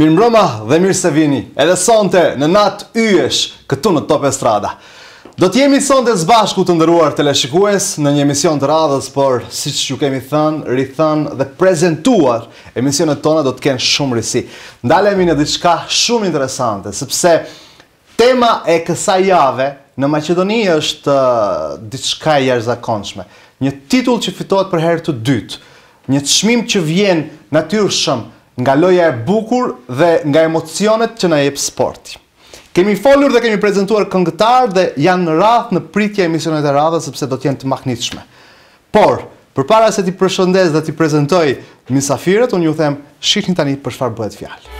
Mirëmbrëma dhe mirë se vini, edhe sonte në Natë Yjesh, këtu në Top Estrada. Do të jemi sonte së bashku të nderuar teleshikues në një emision të radhës, por siç ju kemi thënë, rithënë dhe prezantuar, emisionet tona do të kenë shumë risi. Ndalemi në diçka shumë interesante, sepse tema e kësaj jave në Maqedoni është diçka e jashtëzakonshme. Një titull që fitohet për herë të dytë, një çmim që vjen natyrshëm nga loja e bukur dhe nga emocionet që na jep sporti. Kemi folur dhe kemi prezentuar këngëtar dhe janë në radhë në pritje emisionet e radhës sepse do t'jenë të mahnitshme. Por, përpara se t'i përshëndes dhe t'i prezentoj misafirët, unë ju them, shihni tani për çfarë bëhet fjalë.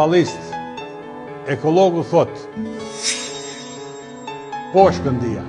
Balist, ekologu thot, po Shkëndija.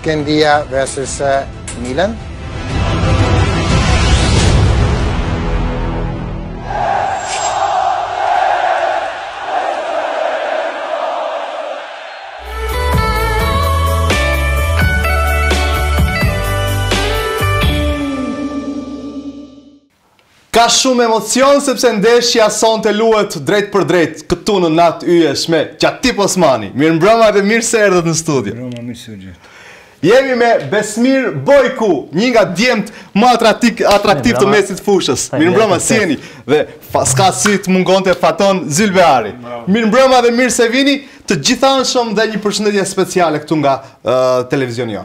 Shkëndija versus Milan. Ka shumë emocion sepse ndeshja sonte luhet drejt për drejt këtu në Natë Yjesh me Qatip Osmani. Mirëmbrëma dhe mirë se erdhët në studio. Mirëmbrëma, mirë se u gjeta. Jemi me Besmir Bojku, një nga djemt më atraktiv të mesit fushës. Mirëmbrëma, si jeni? Dhe s'ka si të mungonte Faton Zylbehari. Mirëmbrëma dhe mirë se vini, të gjithanshëm dhe një përshëndetje speciale këtu nga televizioni jon.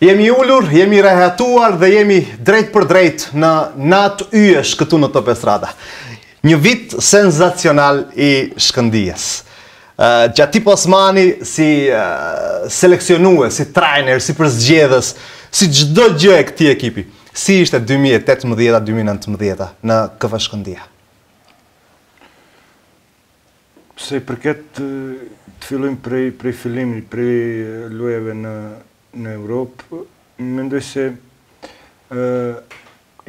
Jemi ulur, jemi rehatuar dhe jemi drejt për drejt në Natë Yjesh këtu në Top Estrada. Një vit sensacional i Shkëndijës. Qatip Osmani si seleksionues, si trajner, si përzgjedhës, si çdo gjë e këtij ekipi. Si ishte 2018-2019 në KF Shkëndija? Se i përket të fillojmë prej fillimit, prej lojeve në Europë, mendoj se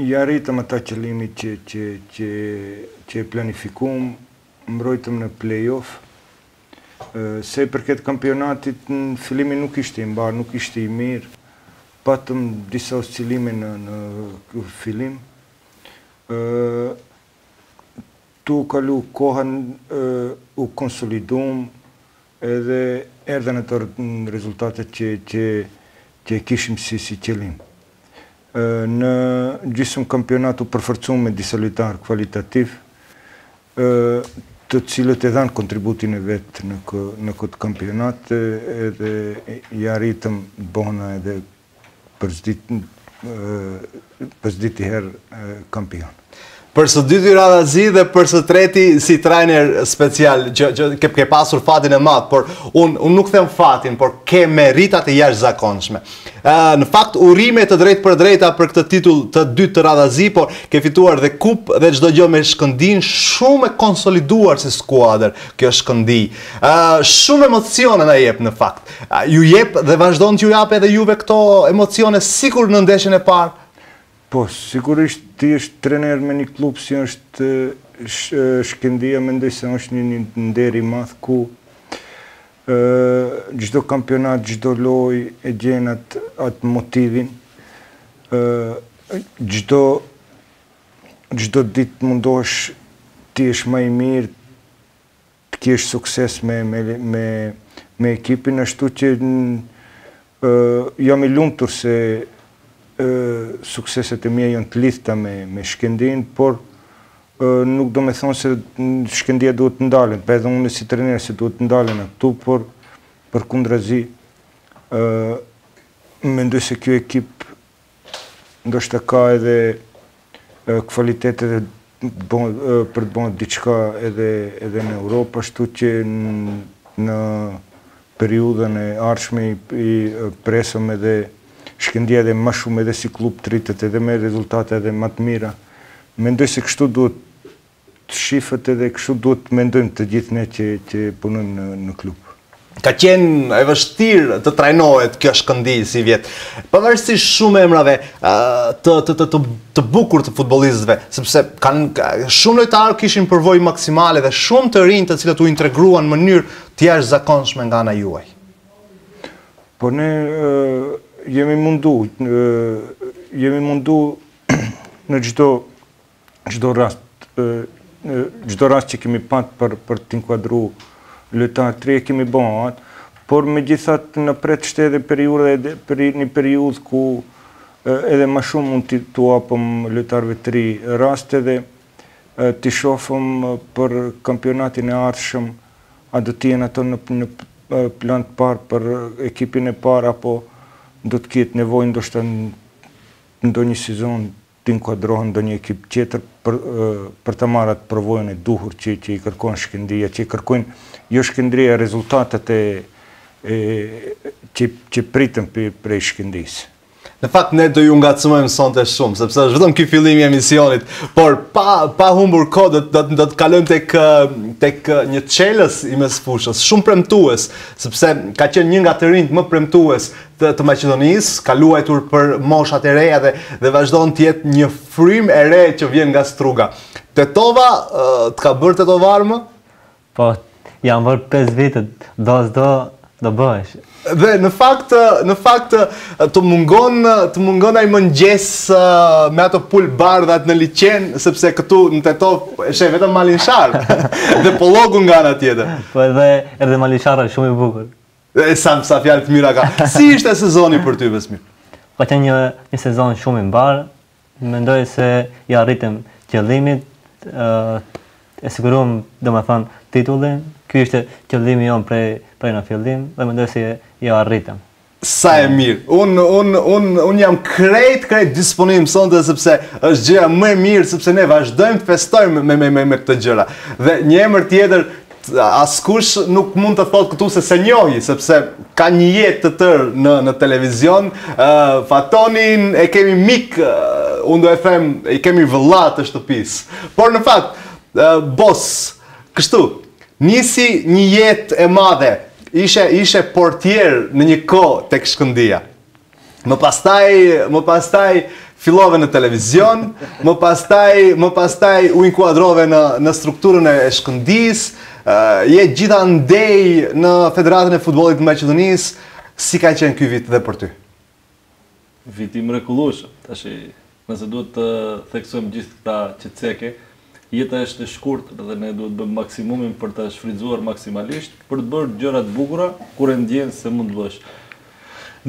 ja rritëm ata qëllimit që e planifikuam, mbrojtëm në play-off. Se përket kampionatit, në fillimi nuk ishte i mbar, nuk ishte i mirë. Patëm disa oscilime në fillim. Tu u kalu kohën, u konsoliduam, edhe erdhën ato rezultatet që kishim si qëllim. Në gjysmë kampionatu përforcuam me disa lojtarë kualitativ, të cilët e dhanë kontributin e vetë në këtë kampionat, edhe ja arritëm bona edhe për çdo ditë herë kampion. Për së dyti Radevski dhe për së treti si trajner special që ke pasur fatin e madh, por unë nuk them fatin, por ke meritat e jashtëzakonshme. Në fakt urime të drejtë për drejta për këtë titull të dytë të Radevski, por ke fituar dhe kup dhe çdo gjë me Shkëndin, shumë e konsoliduar si skuadër kjo Shkëndi. Shumë emocione na jep në fakt. Ju jep dhe vazhdon t'ju jap edhe juve këto emocione sikur në ndeshjen e parë. Po, sigurisht ti është trener me një klub si është Shkëndija, mendoj se është një nder i madh ku çdo kampionat, çdo lojë e gjen atë motivin. Çdo ditë mundosh ti jesh më i mirë, të kesh sukses me ekipin, ashtu që jam i lumtur se sukseset e mia janë të lidhta me Shkëndin, por nuk do me thonë se Shkëndia duhet të ndalen, për edhe unë si trener se duhet të ndalen këtu, por përkundrazi mendoj se kjo ekip ndoshta ka edhe kvalitetet për të bërë diçka edhe në Europë, ashtu që në periudhën e ardhshme i presëm edhe Shkëndija edhe më shumë edhe si klub të rritet edhe me rezultate edhe më të mira. Mendoj se kështu duhet të shifët edhe kështu duhet të mendojmë të gjithë ne që punojmë në klub. Ka qenë e vështirë të trajnohet kjo Shkëndi si vjet. Pavarësisht shumë emrave të bukur të futbollistëve, sepse shumë lojtarë kishin përvojë maksimale dhe shumë të rinj të cilët u integruan në mënyrë të jashtëzakonshme nga ana juaj. Po ne jemi mundu në çdo rast që kemi pat për t'inkuadru lojtarë të rinj, kemi bën atë, por megjithatë në pret shte edhe një periudhë ku edhe më shumë mund t'u japëm lojtarëve të rinj raste dhe t'i shohim për kampionatin e ardhshëm, a do t'jenë ato në plan të parë për ekipin e parë apo do të ketë nevojë ndoshta ndonjë sezon të inkuadrohen ndonjë ekip tjetër për të marrë atë përvojën e duhur që i kërkon Shkëndija, që i kërkojnë jo Shkëndija rezultatet që pritën prej Shkëndisë. Në fakt ne do ju ngacmojmë sonte shumë, sepse është vetëm ky fillimi i emisionit, por pa humbur kohë do të kalojmë tek një çelës i mes fushës, shumë premtues, sepse ka qenë një nga të rinjt më premtues të Maqedonisë, ka luajtur për moshat e reja dhe vazhdon të jetë një frymë e re që vjen nga Struga. Tetova, të ka bërë tetovar më? Po, jam bërë 5 vite, do bëhesh. Dhe në fakt të mungon ai mëngjes me ato pul bardhat në liçen, sepse këtu në Tetovë e sheh vetëm Malinsharp dhe Pollogu nga ana tjetër. Po edhe Malinsharp është shumë i bukur. E sa fjalë të mira ka. Si ishte sezoni për ty, Besmir? Ka qenë një sezon shumë i mbar. Mendoj se ja arritëm qëllimit, e siguruam domethënë titullin. Ky ishte qëllimi jon prej në fillim dhe mendoj se ja arritëm. Sa e mirë. Un jam krejt disponim sonte sepse është gjëja më e mirë, sepse ne vazhdojmë të festojmë me këtë gjëra. Dhe një emër tjetër askush nuk mund të thotë këtu se njohi, sepse ka një jetë të tërë në televizion. Fatonin e kemi mik, unë do e them, i kemi vëlla të shtëpisë. Por në fakt, bos, kështu nisi një jetë e madhe, ishe portier në një kohë tek Shkëndija. Më pastaj fillove në televizion, më pastaj u inkuadrove në strukturën e Shkëndijës, je gjithandej në Federatën e Futbollit të Maqedonisë. Si ka qenë ky vit dhe për ty? Vit i mrekullueshëm. Tash nëse duhet të theksojmë gjithë këta çeceke, jeta është e shkurtër dhe ne duhet bëjmë maksimumin për ta shfrytëzuar maksimalisht, për të bërë gjëra të bukura kur e ndjen se mund të bësh.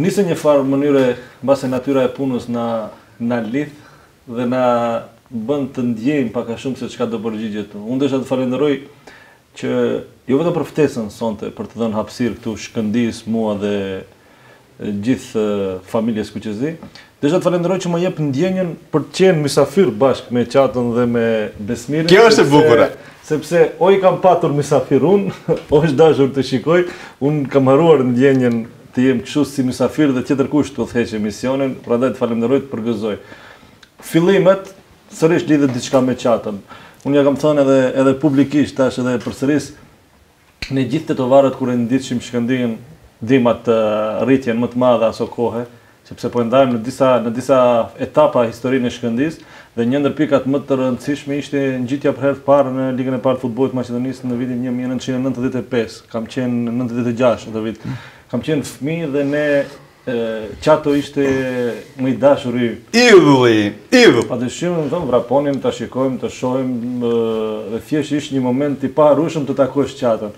Nisë një farë mënyre, mbase natyra e punës na lidh dhe na bën të ndjejmë pak a shumë se çka do përgjigjet. Unë desha të falenderoj që jo vetëm për ftesën sonte, për të dhënë hapësirë këtu Shkëndijës mua dhe gjithë familjes Kuqezi. Desha të falenderoj që më jep ndjenjën për të qenë mysafir bashkë me Çatën dhe me Besmirin. Kjo është e bukur. Sepse o i kam patur mysafir unë, o është dashur të shikoj, unë kam haruar ndjenjën të jem kështu si mysafir dhe tjetër kush të udhëheq emisionin, prandaj të falenderoj të përgëzoj. Fillimet sërish lidhet diçka me Çatën. Unë ja kam thënë edhe publikisht tash edhe përsëris, ne gjithë tetovarët kur e ndiqim Shkëndijën, dim atë rritjen më të madhe aso kohe. Sepse po ndajmë në disa etapa historinë e Shkëndijës dhe një ndër pikat më të rëndësishme ishte ngjitja për herë të parë në Ligën e Parë të Futbollit të Maqedonisë në vitin 1995. Kam qenë 96 atë vit. Kam qenë fëmijë dhe ne Çato ishte më i dashuri. Idhulli. Patyshim do të vraponim, ta shikojmë, të shohim dhe thjesht ishte një moment i paharrueshëm të takosh Çaton.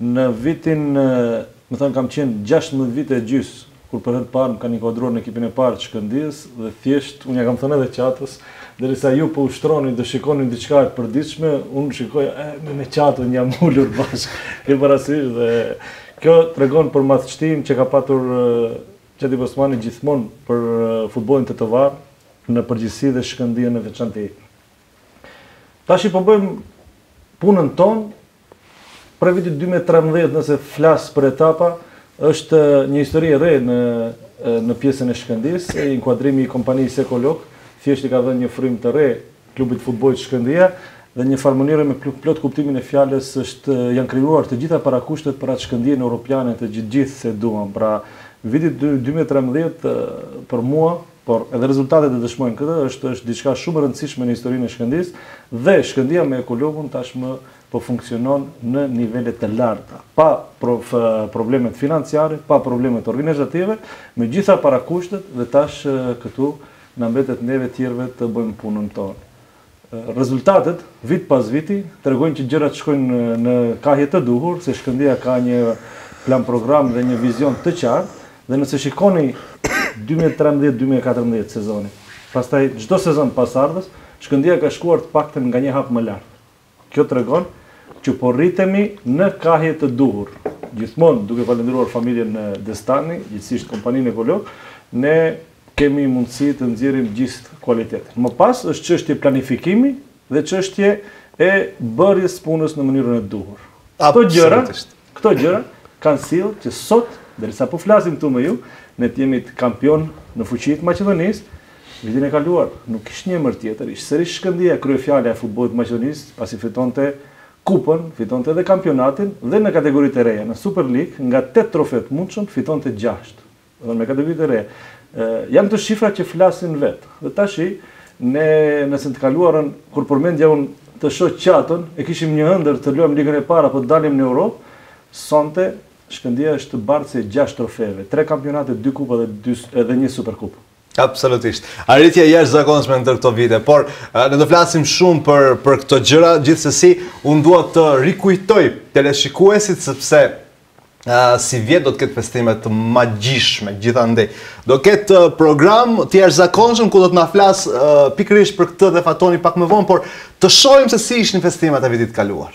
Në vitin, më thënë kam qenë 16 vite gjys. Kur për herë të parë më kanë inkuadruar në ekipin e parë të Shkëndijës dhe thjesht unë ja kam thënë edhe Çatës, derisa ju po ushtroni dhe shikoni diçka e përditshme, unë shikoj me Çatën jam ulur bashkë. E parasysh dhe kjo tregon për madhështinë që ka patur Qatip Osmani gjithmonë për futbollin tetovar në përgjithësi dhe Shkëndijën në veçantë. Tashi po bëjmë punën tonë për vitin 2013 nëse flas për etapa. Është një histori e re në pjesën e Shkëndijës, inkuadrimi i kompanisë Eko Lok, thjesht i ka dhënë një frymë të re klubit të futbollit Shkëndija dhe në farë mënyrë me plot kuptimin e fjalës është janë krijuar të gjitha parakushtet për atë Shkëndijën europiane të gjithë se duam. Pra viti 2013 për mua, por edhe rezultatet e dëshmojnë këtë, është diçka shumë e rëndësishme në historinë e Shkëndijës dhe Shkëndija me Eko Lokun tashmë po funksionon në nivele të larta, pa problemet financiare, pa problemet organizative, me gjitha parakushtet dhe tash këtu na mbetet neve tjerëve të bëjmë punën tonë. Rezultatet vit pas viti tregojnë që gjërat shkojnë në kahje të duhur, se Shkëndija ka një plan program dhe një vizion të qartë dhe nëse shikoni 2013-2014 sezoni, pastaj çdo sezon pas ardhës, Shkëndija ka shkuar të paktën nga një hap më lart. Kjo tregon që po rritemi në kahje të duhur. Gjithmonë duke falendëruar familjen Destani, gjithsesi kompaninë Eko Lok, ne kemi mundësi të nxjerrim gjithë cilësitë. Më pas është çështje planifikimi dhe çështje e bërjes punës në mënyrën e duhur. Këto gjëra kanë sjellë që sot, derisa po flasim këtu me ju, ne jemi kampion në fuqi të Maqedonisë. Vitin e kaluar, nuk ishte një emër tjetër, ishte sërish Shkëndija kryefjala e futbollit të Maqedonisë, pasi fitonte kupën, fitonte edhe kampionatin dhe në kategoritë e reja, në Super Liga, nga 8 trofe të mundshëm fitonte 6. Edhe me kategoritë e reja. Janë këto shifra që flasin vet. Dhe tashi ne nëse të kaluarën kur përmendja unë të shoh Çatën, e kishim një ëndër të luajmë Ligën e Parë apo të dalim në Europë, sonte Shkëndija është të bartë se 6 trofeve, 3 kampionate, 2 kupa dhe 1 superkupë. Absolutisht. Arritja e jashtëzakonshme ndër këto vite, por ne do flasim shumë për këto gjëra, gjithsesi unë dua të rikujtoj teleshikuesit sepse si vjet do të ketë festime të magjishme gjithandej. Do ketë program të jashtëzakonshëm ku do të na flas pikërisht për këtë dhe Fatoni pak më vonë, por të shohim se si ishin festimet e vitit kaluar.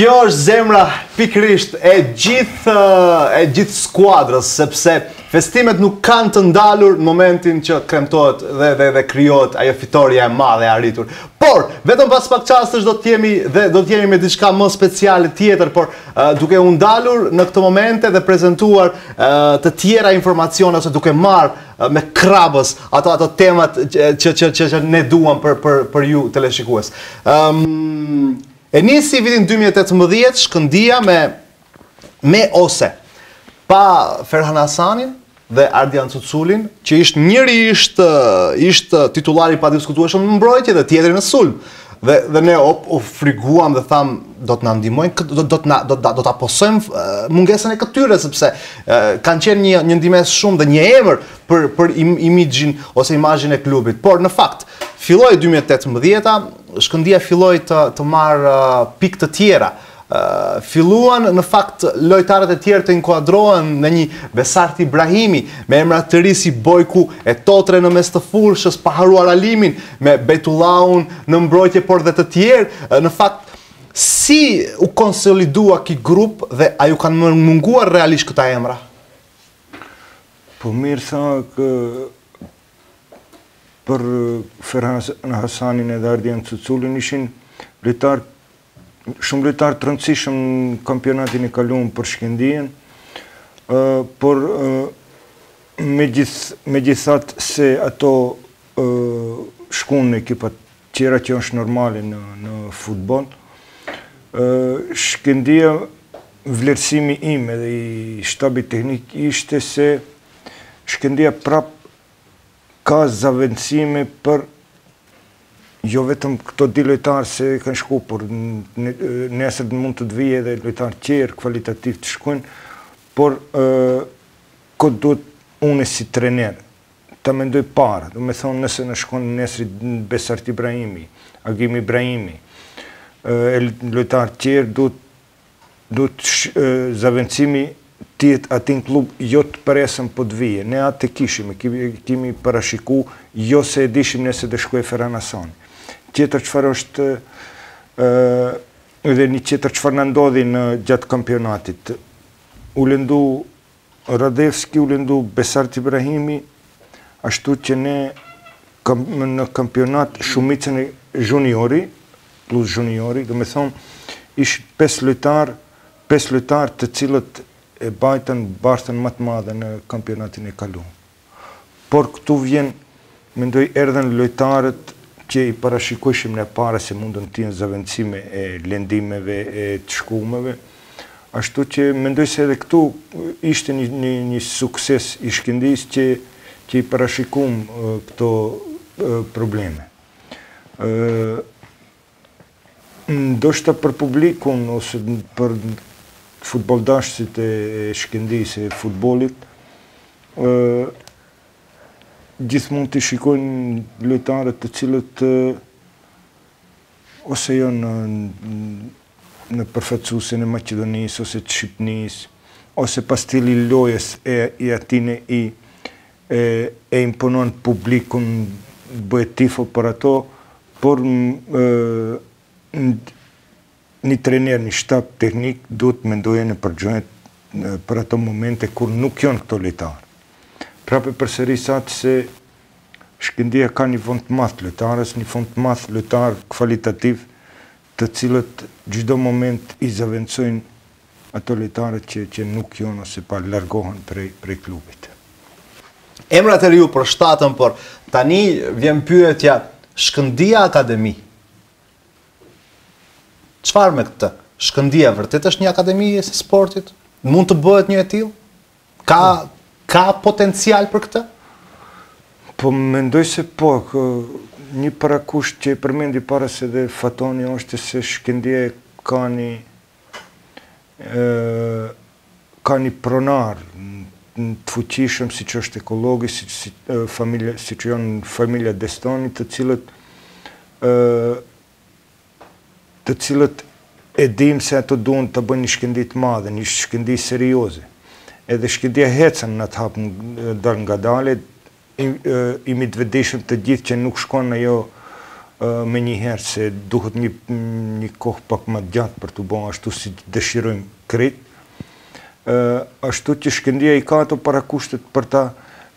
Kjo është zemra pikrisht e gjithë skuadrës, sepse festimet nuk kanë të ndalur në momentin që kremtohet dhe krijohet ajo fitoria e madhe e arritur. Por, vetëm pas pak çastësh do të jemi me diçka më speciale tjetër, por duke u ndalur në këtë momente dhe prezentuar të tjera informacione ose duke marrë me krabës ato temat që ne duam për ju teleshikues. E nisi vitin 2018 Shkëndija me ose pa Ferhan Asanin dhe Ardian Cucullin, që ishte titulari pa diskutueshëm në mbrojtje dhe tjetëri në sulm. Dhe ne u friguam dhe tham do të na ndihmojnë, do ta posojmë mungesën e këtyre, sepse kanë qenë një ndihmës shumë dhe një emër për imizhin ose imazhin e klubit. Por në fakt, filloi 2018-a, Shkëndija filloi të marrë pikë të tjera. Filluan në fakt lojtarët e tjerë të inkuadrohen në një Besarti Ibrahimi, me emra të ri si Bojku e Totre në mes të fushës, pa haruar Alimin, me Betullaun në mbrojtje, por dhe të tjerë. Në fakt, si u konsolidua ki grup dhe a ju kanë munguar realisht këta emra? Po mirë sa kë për Ferhan Hasanin edhe Ardian Cucullin ishin lojtarë shumë lojtarë të rëndësishëm në kampionatin e kaluar për Shkëndijen, por megjithatë se ato shkuan në ekipat tjera që është normale në futboll. Shkëndija, vlerësimi im edhe i shtabit teknik ishte se Shkëndija prap ka zavendësime për jo vetëm këto di lojtarë se kanë shku, por nesër mund të vijë edhe lojtarë tjerë kvalitativ të shkojnë, por këtë duhet unë si trener ta mendoj parë, do me thonë nëse në shkon nesër Besarti Ibrahimi, Agimi Ibrahimi, lojtarë tjerë, duhet zavendësimi të jetë atin klub, jo të presëm po të vijë. Ne atë të kishim, kemi parashiku, jo se e dishim nëse të shkojë Ferhan Asani. Tjetër qëfar është edhe një tjetër qëfar në ndodhi në gjatë kampionatit. U lëndu Radevski, u lëndu Besarti Ibrahimi, ashtu që ne në kampionat shumicën e juniori, plus juniori, do me thonë, ishë 5 lojtarë të cilët e bajtën bartën më të madhe në kampionatin e kaluar. Por këtu vjen, mendoj erdhen lojtarët që i parashikojshim në pare se mundën të jenë zavendësime e lendimeve, e të shkumeve. Ashtu që mendoj se edhe këtu ishte një sukses i Shkëndijës që i parashikuam këto probleme. Ndoshta për publikun ose për futboldashësit e Shkëndijës e futbolit, gjithmonë të shikojnë lojtarët të cilët ose janë në përfaqësuesin e Maqedonisë ose të Shqipënisë, ose pas stili lojës e atij e imponon publikun, bëhet tifo për ato, por një trener, një shtab teknik duhet mendoje në përgjojët për ato momente kur nuk janë këto lojtarë. Prapë përsëris atë se Shkëndija ka një fond të madh lojtarës, një fond të madh lojtarë kvalitativ të cilët çdo moment i zavendësojnë ato lojtarët që nuk janë ose pa largohen prej klubit. Emrat e riu për shtatën, por tani vjen pyetja Shkëndija Akademi. Çfarë me këtë? Shkëndija vërtet është një akademi e sportit? Mund të bëhet një e tillë? Ka potencial për këtë? Po mendoj se po, një parakusht që i përmendi para se dhe Fatoni është se Shkëndija ka një pronar të fuqishëm, si që është ekologi, si që janë familja Destani, të cilët e dim se ato duan të bëjnë një Shkëndi të madhe, një Shkëndi serioze. Edhe Shkëndija hecën në të hapën dal nga dale, i midvetëdijshëm të gjithë që nuk shkon ajo me njëherë se duhet një kohë pak më gjatë për të bërë ashtu si dëshirojmë krejt. Ashtu që Shkëndija i ka ato parakushtet për ta,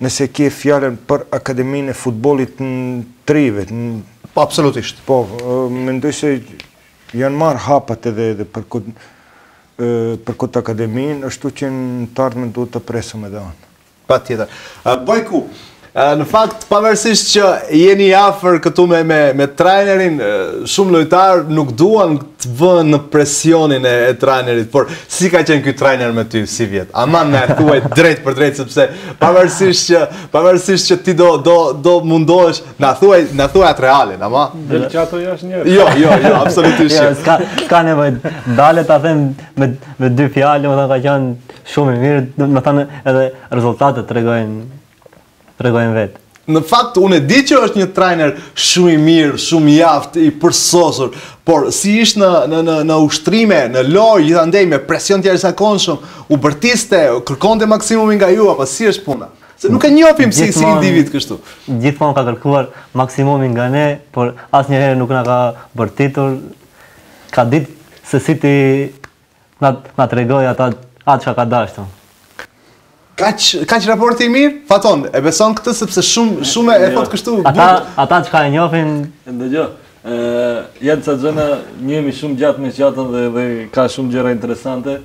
nëse ke fjalën për Akademinë e Futbollit në Trive. Po, absolutisht. Po, mendoj se janë marrë hapat edhe për këtë akademinë, ashtu që në të ardhmen duhet të presëm edhe anë. Patjetër. Bojku, në fakt, pavarësisht që jeni afër këtu me trajnerin, shumë lojtarë nuk duan të vënë në presionin e trajnerit, por si ka qenë ky trajner me ty si vjet? Aman na thuaj drejt për drejt, sepse pavarësisht që ti do mundohesh, na thuaj atë realin, ama? Del qato jash njerë. Jo, absolutisht. Jo, s'ka nevojë. Dalet ta them me dy fjalë, ka qenë shumë i mirë, edhe rezultatet tregojnë vetë. Në fakt, unë e di që është një trajner shumë i mirë, shumë i aftë, i përsosur, por si ishtë në ushtrime, në lojë, gjithandej me presion të jashtëzakonshëm, u bërtiste, kërkonte maksimumin nga ju, apo si është puna? Se nuk e njohim si individ kështu. Gjithmonë ka kërkuar maksimumin nga ne, por asnjëherë nuk na ka bërtitur. Ka ditë se si ti na tregoj atë çka ka dashur. Ka që raporti i mirë, Faton, e beson këtë, sepse shumë e thot kështu. Ata që ka e njofin... Ndëgjo, jetë që gjëna njemi shumë gjatë me qatën dhe ka shumë gjëra interesante.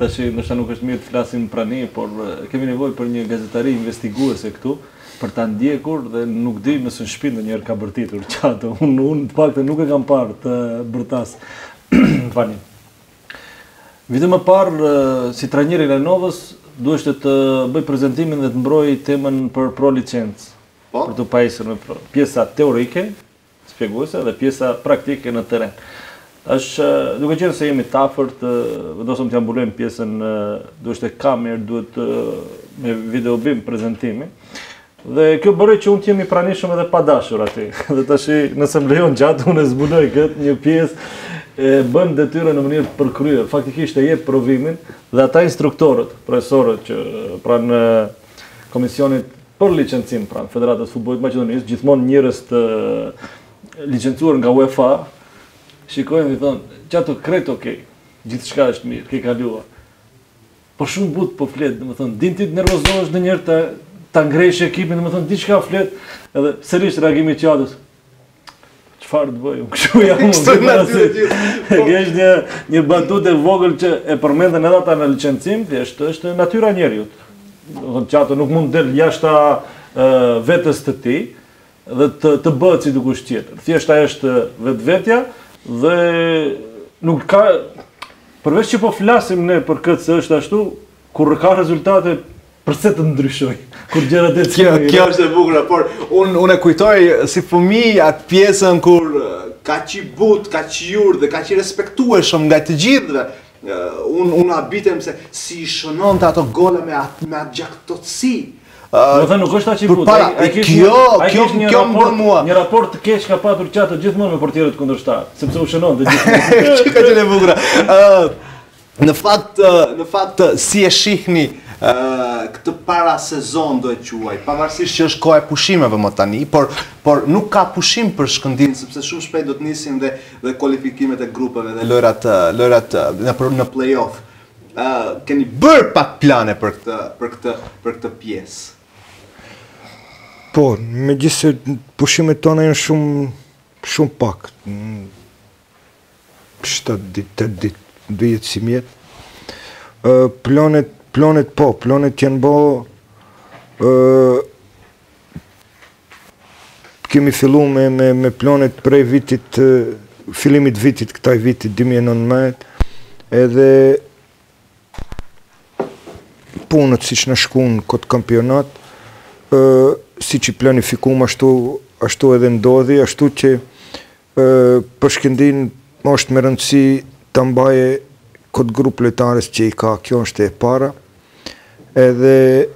Ta që nështë nuk është mirë të flasim prani, por kemi nevoj për një gazetari investiguese këtu, për ta ndjekur dhe nuk di mësë në shpinë njërë ka bërtitur qatë. Unë të pak të nuk e kam parë të bërtas. Fani. Vitëm e parë, si trajneri Renovës, dueshtë të bëj prezentimin dhe të mbroj temën për pro-licencë, për të pajisër me pro. Pjesa teorike, spjeguese, dhe pjesa praktike në teren. Ashtë, duke qenë se jemi tafërt, vendosëm të ambulojmë pjesën, dueshtë e kamerë, duhet me videobim prezentimi. Dhe kjo bërë që unë t'jemi pranishëm edhe padashur ati. Dhe tashi, nëse më lejon gjatë, unë e zbuloj këtë një pjesë, bëjmë detyre në mënirë përkryer, faktikisht e jep provimin dhe ata instruktorët, profesorët që pranë komisionit për licencim, pranë Federatës Futbolit të Maqedonisë, gjithmonë njërës të licencuar nga UEFA, shikojnë dhe thonë, qato kretë okej, gjithë shka është mirë, ke kalua, po shumë butë po fletë, dhe më thonë, din ti të nervozosh në njerë të ngrejsh ekipin, dhe më thonë, di shka fletë, edhe sërish reagimi qatës, qëfar të bëjë, kështu jam një batut e vogël që e përmendën edhe ata në licencim, është natyra njerëzit. Qato nuk mund del jashta vetës të ti dhe të bëhet si dikush tjetër. Thjesht ajo është vetvetja dhe nuk ka, përveç që po flasim ne për këtë se është ashtu, kur ka rezultate, përse të ndryshoj, kur gjërat e cilë... Kjo është e bukra, por unë e kujtoj si fëmi atë pjesën kur ka që i but, ka që i ur dhe ka që i respektueshëm nga të gjithëve. Unë abitem se si i shënon të ato gole me atë gjaktotësi. Në dhe nuk është ta që i but, a i kishë një raport të keq ka patur qatë gjithmonë me portierët kundërshtarë, sepse u shënon dhe gjithmonë. Që ka që në bukra. Në fakt, si e shihni këtë para sezon do e quaj, pavarësisht që është kohë e pushimeve më tani, por nuk ka pushim për Shkëndin, sepse shumë shpejt do të nisim dhe kualifikimet e grupeve dhe lojrat në play-off. Keni bërë pak plane për këtë pjesë? Po, me gjithse pushimet tona janë shumë pak. 7 ditë, 8 ditë, 2 jetë si mjetë. Planet janë bo, kemi fillu me planet prej vitit, filimit vitit, këtaj vitit, 2019, edhe punët si që në shkun këtë kampionat, si që planifikum ashtu edhe ndodhi, ashtu që për Shkëndin është më rëndësi të mbaje këtë grupë lojtarës që i ka, kjo është e para, edhe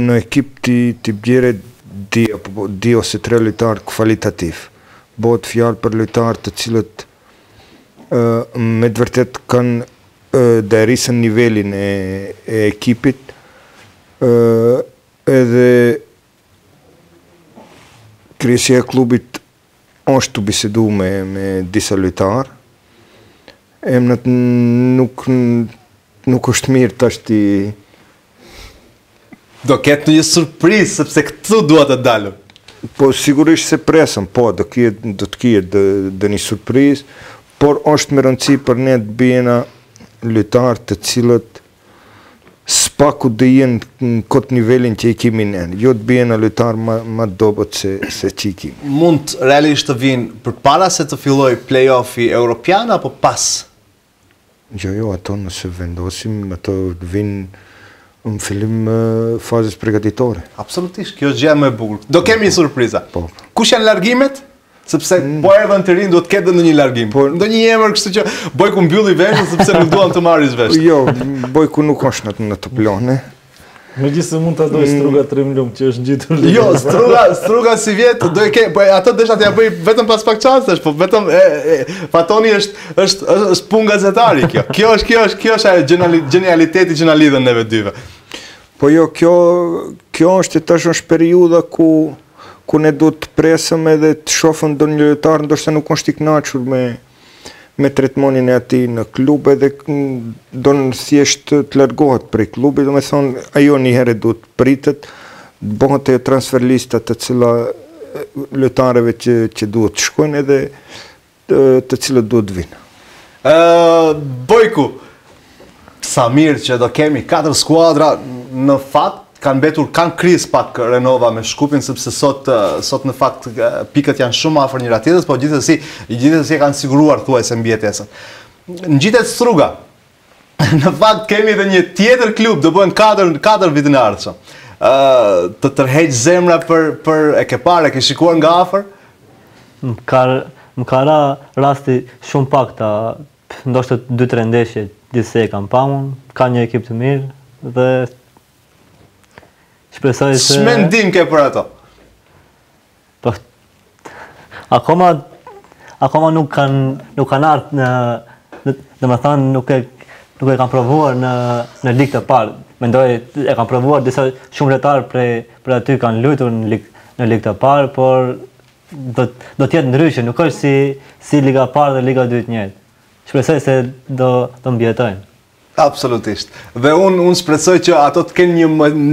në ekip të bjere di ose tre lojtarë kvalitativ. Bëhet fjalë për lojtarë të cilët me të vërtet kanë dajrisën nivelin e ekipit, edhe Kryesja e klubit është të bisedu me disa lojtarë. Emrat nuk është mirë tash ti. Do ketë një surprizë sepse këtu dua të dalëm. Po sigurisht se presëm, po do të ketë dhe një surprizë, por është më rëndësi për ne të bëjna lojtarë të cilët spaku dhe jenë në këtë nivelin që i kimi nënë, jo të bëjnë a lojtarë ma dobët se që i kimi. Mund realisht të vinë për para se të filloj play-offi Europian, apo pas? Jo, ato nëse vendosim, ato vinë në fillim fazës pregatitore. Absolutisht, kjo është gjemë e bukur. Do kemi një surpriza. Kush janë largimet? Sepse po erdhën të rinë, do të ketë dhe në një largim. Do një emër kështë që Bojku mbylli veshën, sepse nuk duan të marri zveshën. Jo, Bojku nuk është në të plane. Me gjithë se mund të dojë Struga Trimlum, që është në gjithë të. Jo, Struga si vjetë, do e ke, po ato dësha të ja bëj vetëm pas pak qastesh, po vetëm, Fatoni është pun gazetari kjo. Kjo është genialiteti që në lidhen neve dyve. Po jo, kjo është të tash është periuda ku ne do të presëm edhe të shofën do një lojtarë, ndoshta nuk është i kënaqur me tretmonin e ati në klub, edhe do në thjesht të largohet prej klubi, do me thonë, ajo një herë do të pritet, bëhet e transfer listat të cila lojtarëve që duhet të shkojnë edhe të cilët duhet të vinë. Bojku, sa mirë që do kemi 4 skuadra në fat, kanë kriz pak Renova me Shkupin, sepse sot në fakt pikët janë shumë afër njëra tjetës, po gjithësi kanë siguruar thuaj se mbjetesën. Në gjithet Struga, në fakt kemi edhe një tjetër klub, do bëhen 4 vitin e ardhshëm. Të tërheqë zemra për e ke parë, e ke shikuar nga afër? Më ka ra rasti shumë pak ta, ndoshtë 2-3 ndeshje, gjithëse e kam pamun, ka një ekip të mirë, dhe shmendim ke për ato? Akoma nuk kanë artë në, dhe me thanë, nuk e kanë provuar në ligë të parë. Mendoj e kanë provuar disa shumë lojtarë për aty kanë lujtur në ligë të parë, por do tjetë ndryshë, nuk është si liga parë dhe liga dytë njëtë. Shpresoj se do mbjetojnë. Absolutisht. Dhe unë shpresoj që ato të kenë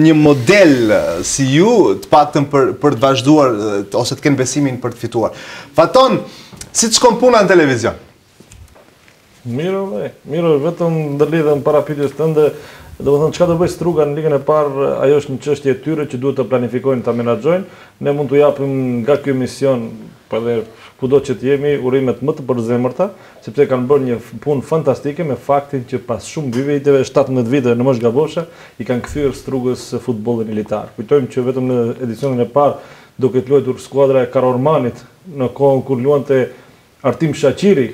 një model si ju të paktën për të vazhduar ose të kenë besimin për të fituar. Faton, si të shkon puna në televizion? Miro, miro, vetëm ndërlidhen para pyetjes tënde, do më thënë, qka të bëj Struga në ligën e parë, ajo është në çështje e tyre që duhet të planifikojnë, të menaxhojnë, ne mund të japim nga kjo mision, për dhe kudo që të jemi, urimet më të përzemërta, sepse kanë bërë një punë fantastike me faktin që pas shumë viteve, 17 viteve në moshë gaboshe, i kanë kthyer Strugës futbollin elitar. Kujtojmë që vetëm në edicionin e parë do këtë luajtur skuadra e Karormanit në kohën kur luante Artim Shaqiri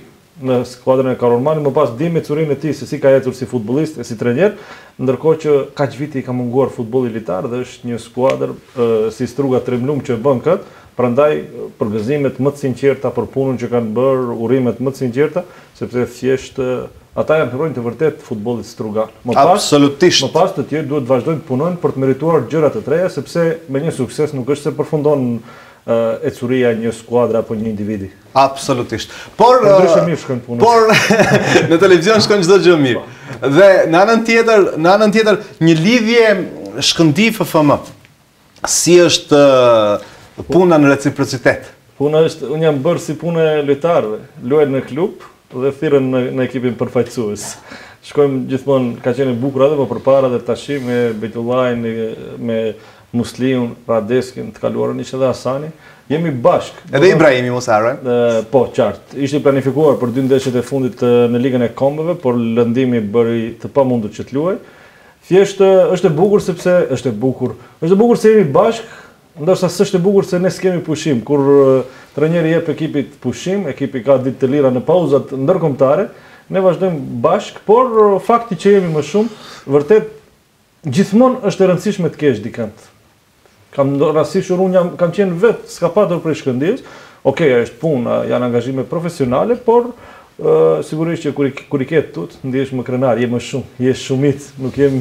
në skuadrën e Karormanit, më pas dimi curinë e tij se si ka ecur si futbollist e si trajner, ndërkohë që kaq vite i ka munguar futbolli elitar dhe është një skuadër si Struga Tremlum që bën këtë. Prandaj përgëzimet më të sinqerta për punën që kanë bërë, urimet më të sinqerta, sepse thjesht ata janë heronjë të vërtet futbollit strugan. Absolutisht. Më pas të tjerë duhet të vazhdojnë të punojnë për të merituar gjëra të treja, sepse me një sukses nuk është se përfundon ecuria një skuadra apo një individi. Absolutisht. Por në televizion shkon çdo gjë mirë. Dhe në anën tjetër një lidhje Shkëndi-FFM. Si është puna në reciprocitet? Puna është, unë jam bërë si puna e lojtarëve. Luajnë në klub dhe thirën në ekipin përfaqësues. Shkojmë gjithmonë, ka qenë bukur edhe për para dhe tashi me Betullajn, me Musliun, Radevskin, të kaluarën ishte dhe Asani. Jemi bashkë. Edhe Ibrahimi mos harrojmë? Po, qartë. Ishte planifikuar për dy ndeshjet e fundit në ligën e kombeve, por lëndimi bëri të pamundur që të luajë. Thjesht është e bukur sepse është e bukur. Është e bukur se jemi bashkë. Ndoshta s'është e bukur se ne s'kemi pushim, kur trajneri jep ekipit pushim, ekipi ka ditë të lira në pauzat ndërkombëtare, ne vazhdojmë bashk, por fakti që jemi më shumë, vërtet gjithmonë është e rëndësishme të kesh dikant. Kam rastisur unë kam qenë vetë, s'ka patur prej Shkëndijës. Okej, është puna, janë angazhime profesionale, por sigurisht që kur i ketë tut, ndihesh më krenar, je më shumë, je shumic, nuk jem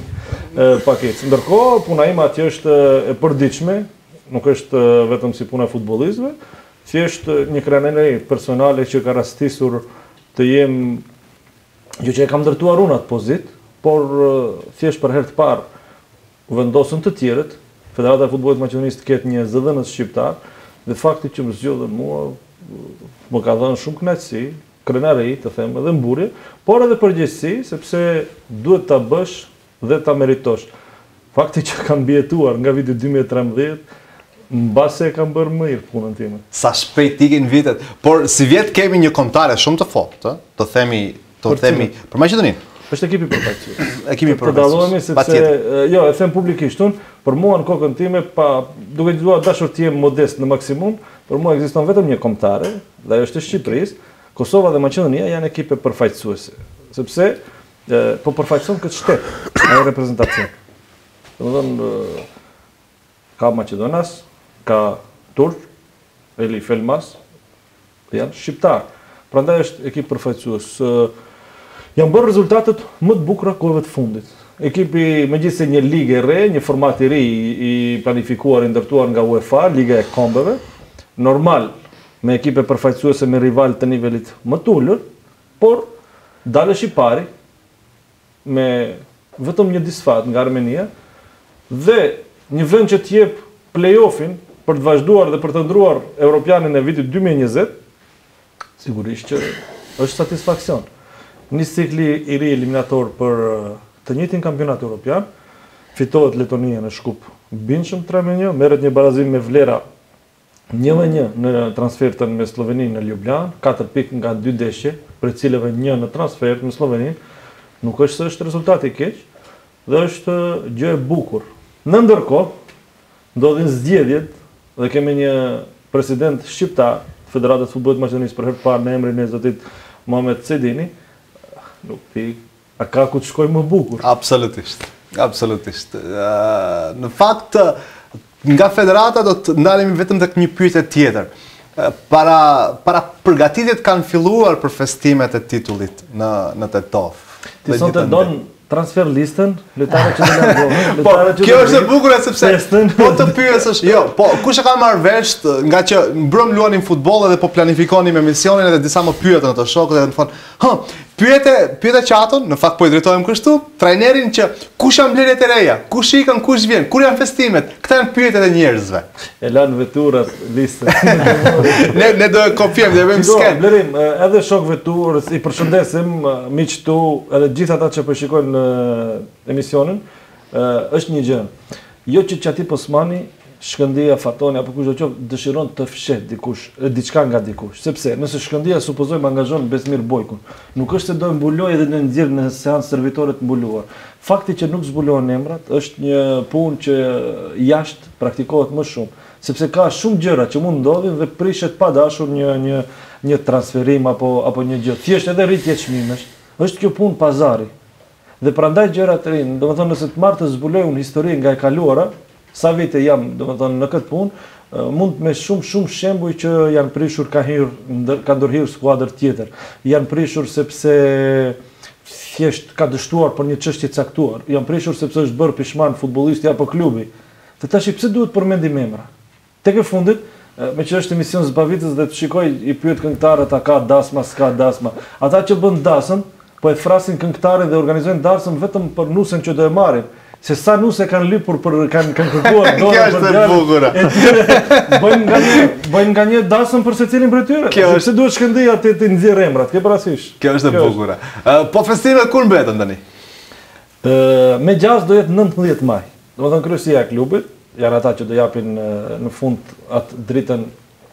pakec. Ndërkohë, puna ima atje është e përditshme. nuk është vetëm si puna futbolistëve, që është një krenëri personale që ka rastisur të jem, jo që e kam ndërtuar unë atë pozitë, por thjesht për herë të parë vendosën të tjerët, Federata e Futbolit të Maqedonisë ketë një zëdhënës shqiptar, dhe fakti që më zgjodhën mua më ka dhënë shumë kënaqësi, krenari të them edhe mburje, por edhe përgjegjësi, sepse duhet ta bësh dhe ta meritosh. Fakti që kam bijetuar nga viti 2013, mbase e kam bërë më mirë punën time. Sa shpejt ikin vitet, por si vjet kemi një kontare shumë të fortë, të themi për Maqedoninë. Është ekipi përfaqësues. Ekipi përfaqësues. Përdalohemi sepse jo, e them publikisht unë, për mua në kokën time, duke qenë dashur të jem modest në maksimum, për mua ekziston vetëm një kombëtare, dhe ajo është Shqipërisë, Kosova dhe Maqedonia janë ekipe përfaqësuese, sepse po përfaqëson këtë shtet, ai reprezentacion. Domethënë ka maqedonas, ka turk, eli felmas, janë shqiptar. Prandaj është ekip përfaqësues. Janë bërë rezultatet më të bukura kohëve të fundit. Ekipi megjithëse një ligë e re, një format i ri i planifikuar, i ndërtuar nga UEFA, Liga e Kampionëve, normal me ekipe përfaqësuese me rival të nivelit më të ulët, por dalësh i pari me vetëm një disfat nga Armenia dhe një vend që të jep play-offin për të vazhduar dhe për të ndruar Europianin e vitit 2020, sigurisht që është satisfaksion. Një cikli i ri eliminator për të njëjtin kampionat evropian, fitohet Letonia në Shkup bindshëm 3-1, merret një barazim me Vlera 1-1 në transfertën me Sloveninë në Ljubljanë, 4 pikë nga 2 ndeshje, për cilëve 1 në transfer në Sloveninë, nuk është se është rezultat i keq, dhe është gjë e bukur. Në ndërkohë, ndodhin zgjedhjet dhe kemi një president shqiptar, Federatës Futbollit të Maqedonisë për herë të parë në emrin e zotit Muhamet Sedini. Nuk pik, a ka ku të shkoj më bukur? Absolutisht, absolutisht. Në fakt, nga federata do të ndalemi vetëm dhe një pyetje tjetër. Para përgatitjet kanë filluar për festimet e titullit në Tetovë. Ti sonte donë transfer listën, lojtarët që do largohen. Po, kjo është e bukur sepse po të pyesësh, jo, po kush e ka marrë vesh nga që mbrëm luanin futboll edhe po planifikonin emisionin edhe disa më pyetën ato shokët edhe më thonë, pyete çaton, në fakt po i drejtohem kështu, trajnerin që kush janë blerjet e reja, kush ikën, kush vjen, kur janë festimet, këta janë pyetjet e njerëzve. E lan veturat listën. Ne do e kopjojmë, do e bëjmë sken. Blerim, edhe shokëve turës i përshëndesim miq tu, edhe gjithë ata që po shikojnë emisionin, është një gjë. Jo që Qatip Osmani, Shkëndija, Fatoni, apo kush do qoftë, dëshiron të fshet dikush, diçka nga dikush. Sepse, nëse Shkëndija supozojmë angazhon Besmir Bojkun, nuk është se do mbuloj edhe në nxjerr në seancë servitore të mbuluar. Fakti që nuk zbulohen emrat është një punë që jashtë praktikohet më shumë, sepse ka shumë gjëra që mund ndodhin dhe prishet pa dashur një transferim apo një gjë. Thjesht edhe rritje çmimesh, është kjo punë pazari. Dhe prandaj gjërat e rinë, do më thonë nëse të martë të zbuloj unë historinë nga e kaluara, sa vite jam, do më thonë në këtë punë, mund me shumë shembuj që janë prishur ka ndërhirë skuadër tjetër. Janë prishur sepse thjesht ka dështuar për një çështje caktuar. Janë prishur sepse është bërë pishman futbollisti apo klubi. Të tash pse duhet përmendim emra? Tek e fundit, me që është emision zbavitës dhe të shikoj i pyet këngëtarët a ka dasma, s'ka dasma. Ata që bën dasën, po e frasin këngëtare dhe organizojnë darsën vetëm për nusën që do e marrin, se sa nusë e kanë lypur për kanë kërkuar dorë për djalë. E tyre bëjnë nga një dasën për secilin për tyre. Sepse duhet Shkëndija të nxjerrë emrat, ke parasysh. Kjo është e bukur. Po festimet kur mbeten tani? Me gjasë do jetë 19 maj. Domethënë kryesia e klubit, janë ata që do japin në fund atë dritën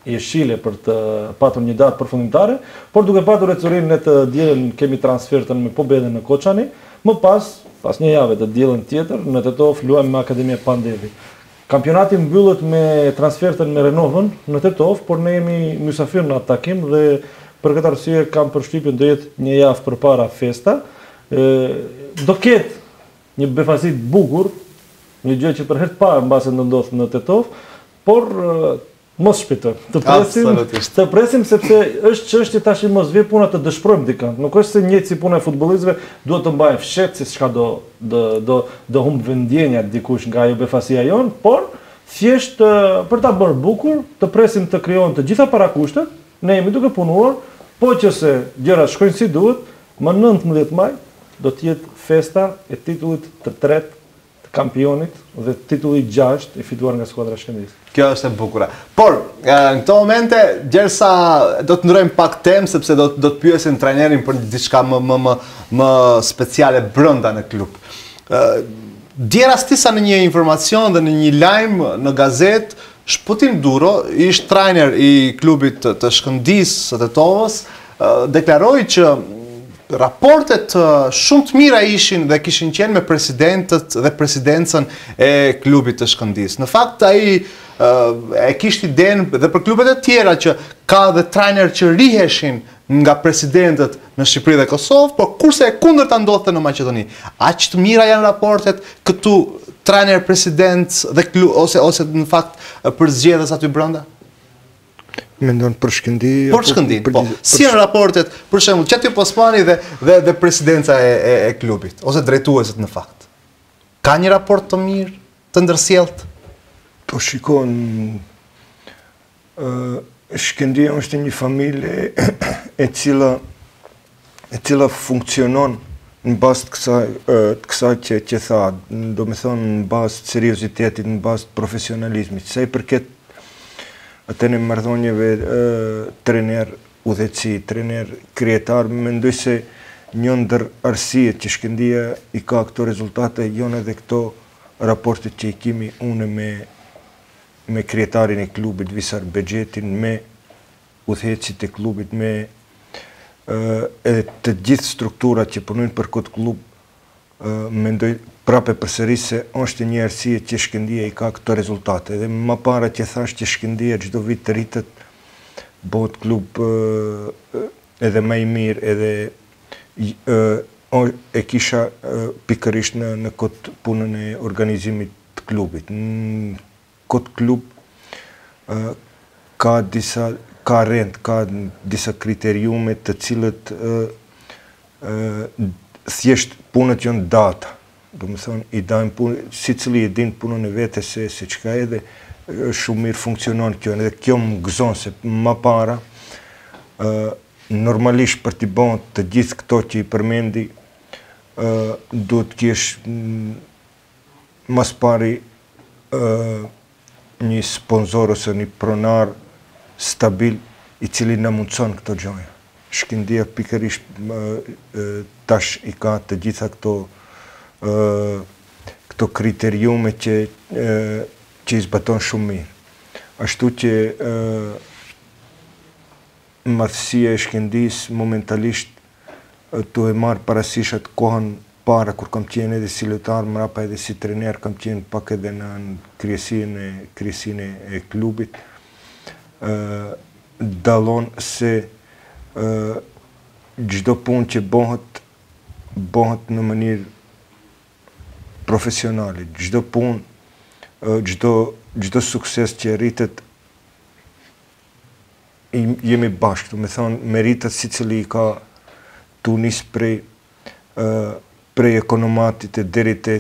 jeshile për të patur një datë përfundimtare, por duke patur ecurinë ne të dielën kemi transfertën me Pobedën në Koçani, më pas një jave të dielën tjetër, në Tetovë luajmë me Akademia Pandevi. Kampionati mbyllet me transfertën me Renovën në Tetovë, por ne jemi mysafir në atakim dhe për këtë arsye kam përshtypjen do jetë një javë përpara festa. Do ketë një befasi të bukur, një gjë që për herë të parë mbase ndodh në Tetovë, por mos shpejtëm, të presim sepse është çështje tash i mos vi puna të dëshpërojmë dikant. Nuk është se njëjtë si puna e futbollistëve duhet të mbajë fshet se çka do humb vendjenja dikush nga ajo befasia jon, por thjesht për ta bërë bukur, të presim të krijon të gjitha parakushtet, ne jemi duke punuar, po që se gjërat shkojnë si duhet, më 19 maj do të jetë festa e titullit të tretë të kampionit dhe titulli 6 i fituar nga skuadra Shkëndijës. Kjo është e bukura. Por, në këto momente, gjersa do të ndrojmë pak temë, sepse do të pyesim trajnerin për diçka më speciale brenda në klub. Djera stisa në një informacion dhe në një lajm në gazetë, Shputin Duro, ishtë trajner i klubit të Shkëndijës së Tetovës, deklaroi që raportet shumë të mira ishin dhe kishin qenë me presidentët dhe presidencën e klubit të Shkëndijës. Në fakt, ai e kishte idenë dhe për klubet e tjera që ka dhe trajner që riheshin nga presidentët në Shqipëri dhe Kosovë, por kurse e kundërta ndodhte në Maqedoni. Aq të mira janë raportet këtu trajner, president dhe klub ose në fakt për zgjedhës aty brenda? Mendon për Shkëndijë? Për Shkëndijë, po. Si janë raportet, për shembull, Qatip Osmani dhe presidenca e klubit, ose drejtuesit në fakt? Ka një raport të mirë, të ndërsjellët? Po shikon, Shkëndija është një familje e cila funksionon në bazë të kësaj që tha, do me thonë në bazë të seriozitetit, në bazë të profesionalizmit, sa i përket atëne mërdhonjeve trener udhëci, trener krijetar, mendoj se një ndër arsijet që Shkëndija i ka këto rezultate, janë edhe këto raportet që i kemi une me krijetarin e klubit, Visar Beqetin, me udhëcit e klubit, me edhe të gjithë strukturat që punojnë për këtë klub, mendoj prapë përsëri se është një arsye që Shkëndija i ka këto rezultate. Dhe më para që thash që Shkëndija çdo vit të rritet, bëhet klub edhe më i mirë, edhe e kisha pikërisht në këtë punën e organizimit të klubit. Në këtë klub ka disa kriteriume të cilët thjesht punët janë data. Do më thonë, i dajmë punë, si cili i din punën e vete se qka edhe, shumë mirë funksionon kjo, edhe kjo më gëzonë se ma para, normalisht për t'i bënë të gjithë këto që i përmendi, do t'kesh mas pari një sponsor ose një pronar stabil i cili në mundëson këto gjoja. Shkëndija pikërisht tash i ka të gjitha këto kriteriume që i zbaton shumë mirë. Ashtu që madhësia e Shkëndijës momentalisht duhe marë parasishat kohën para, kur kam qenë edhe si lojtar mbrapa edhe si trener, kam qenë pak edhe në kryesinë e klubit. Dallon se çdo punë që bëhet në mënyrë profesionale, çdo punë, çdo sukses që rritet, jemi bashkë, do të thonë, meritat secili ka tunis prej ekonomatit deri te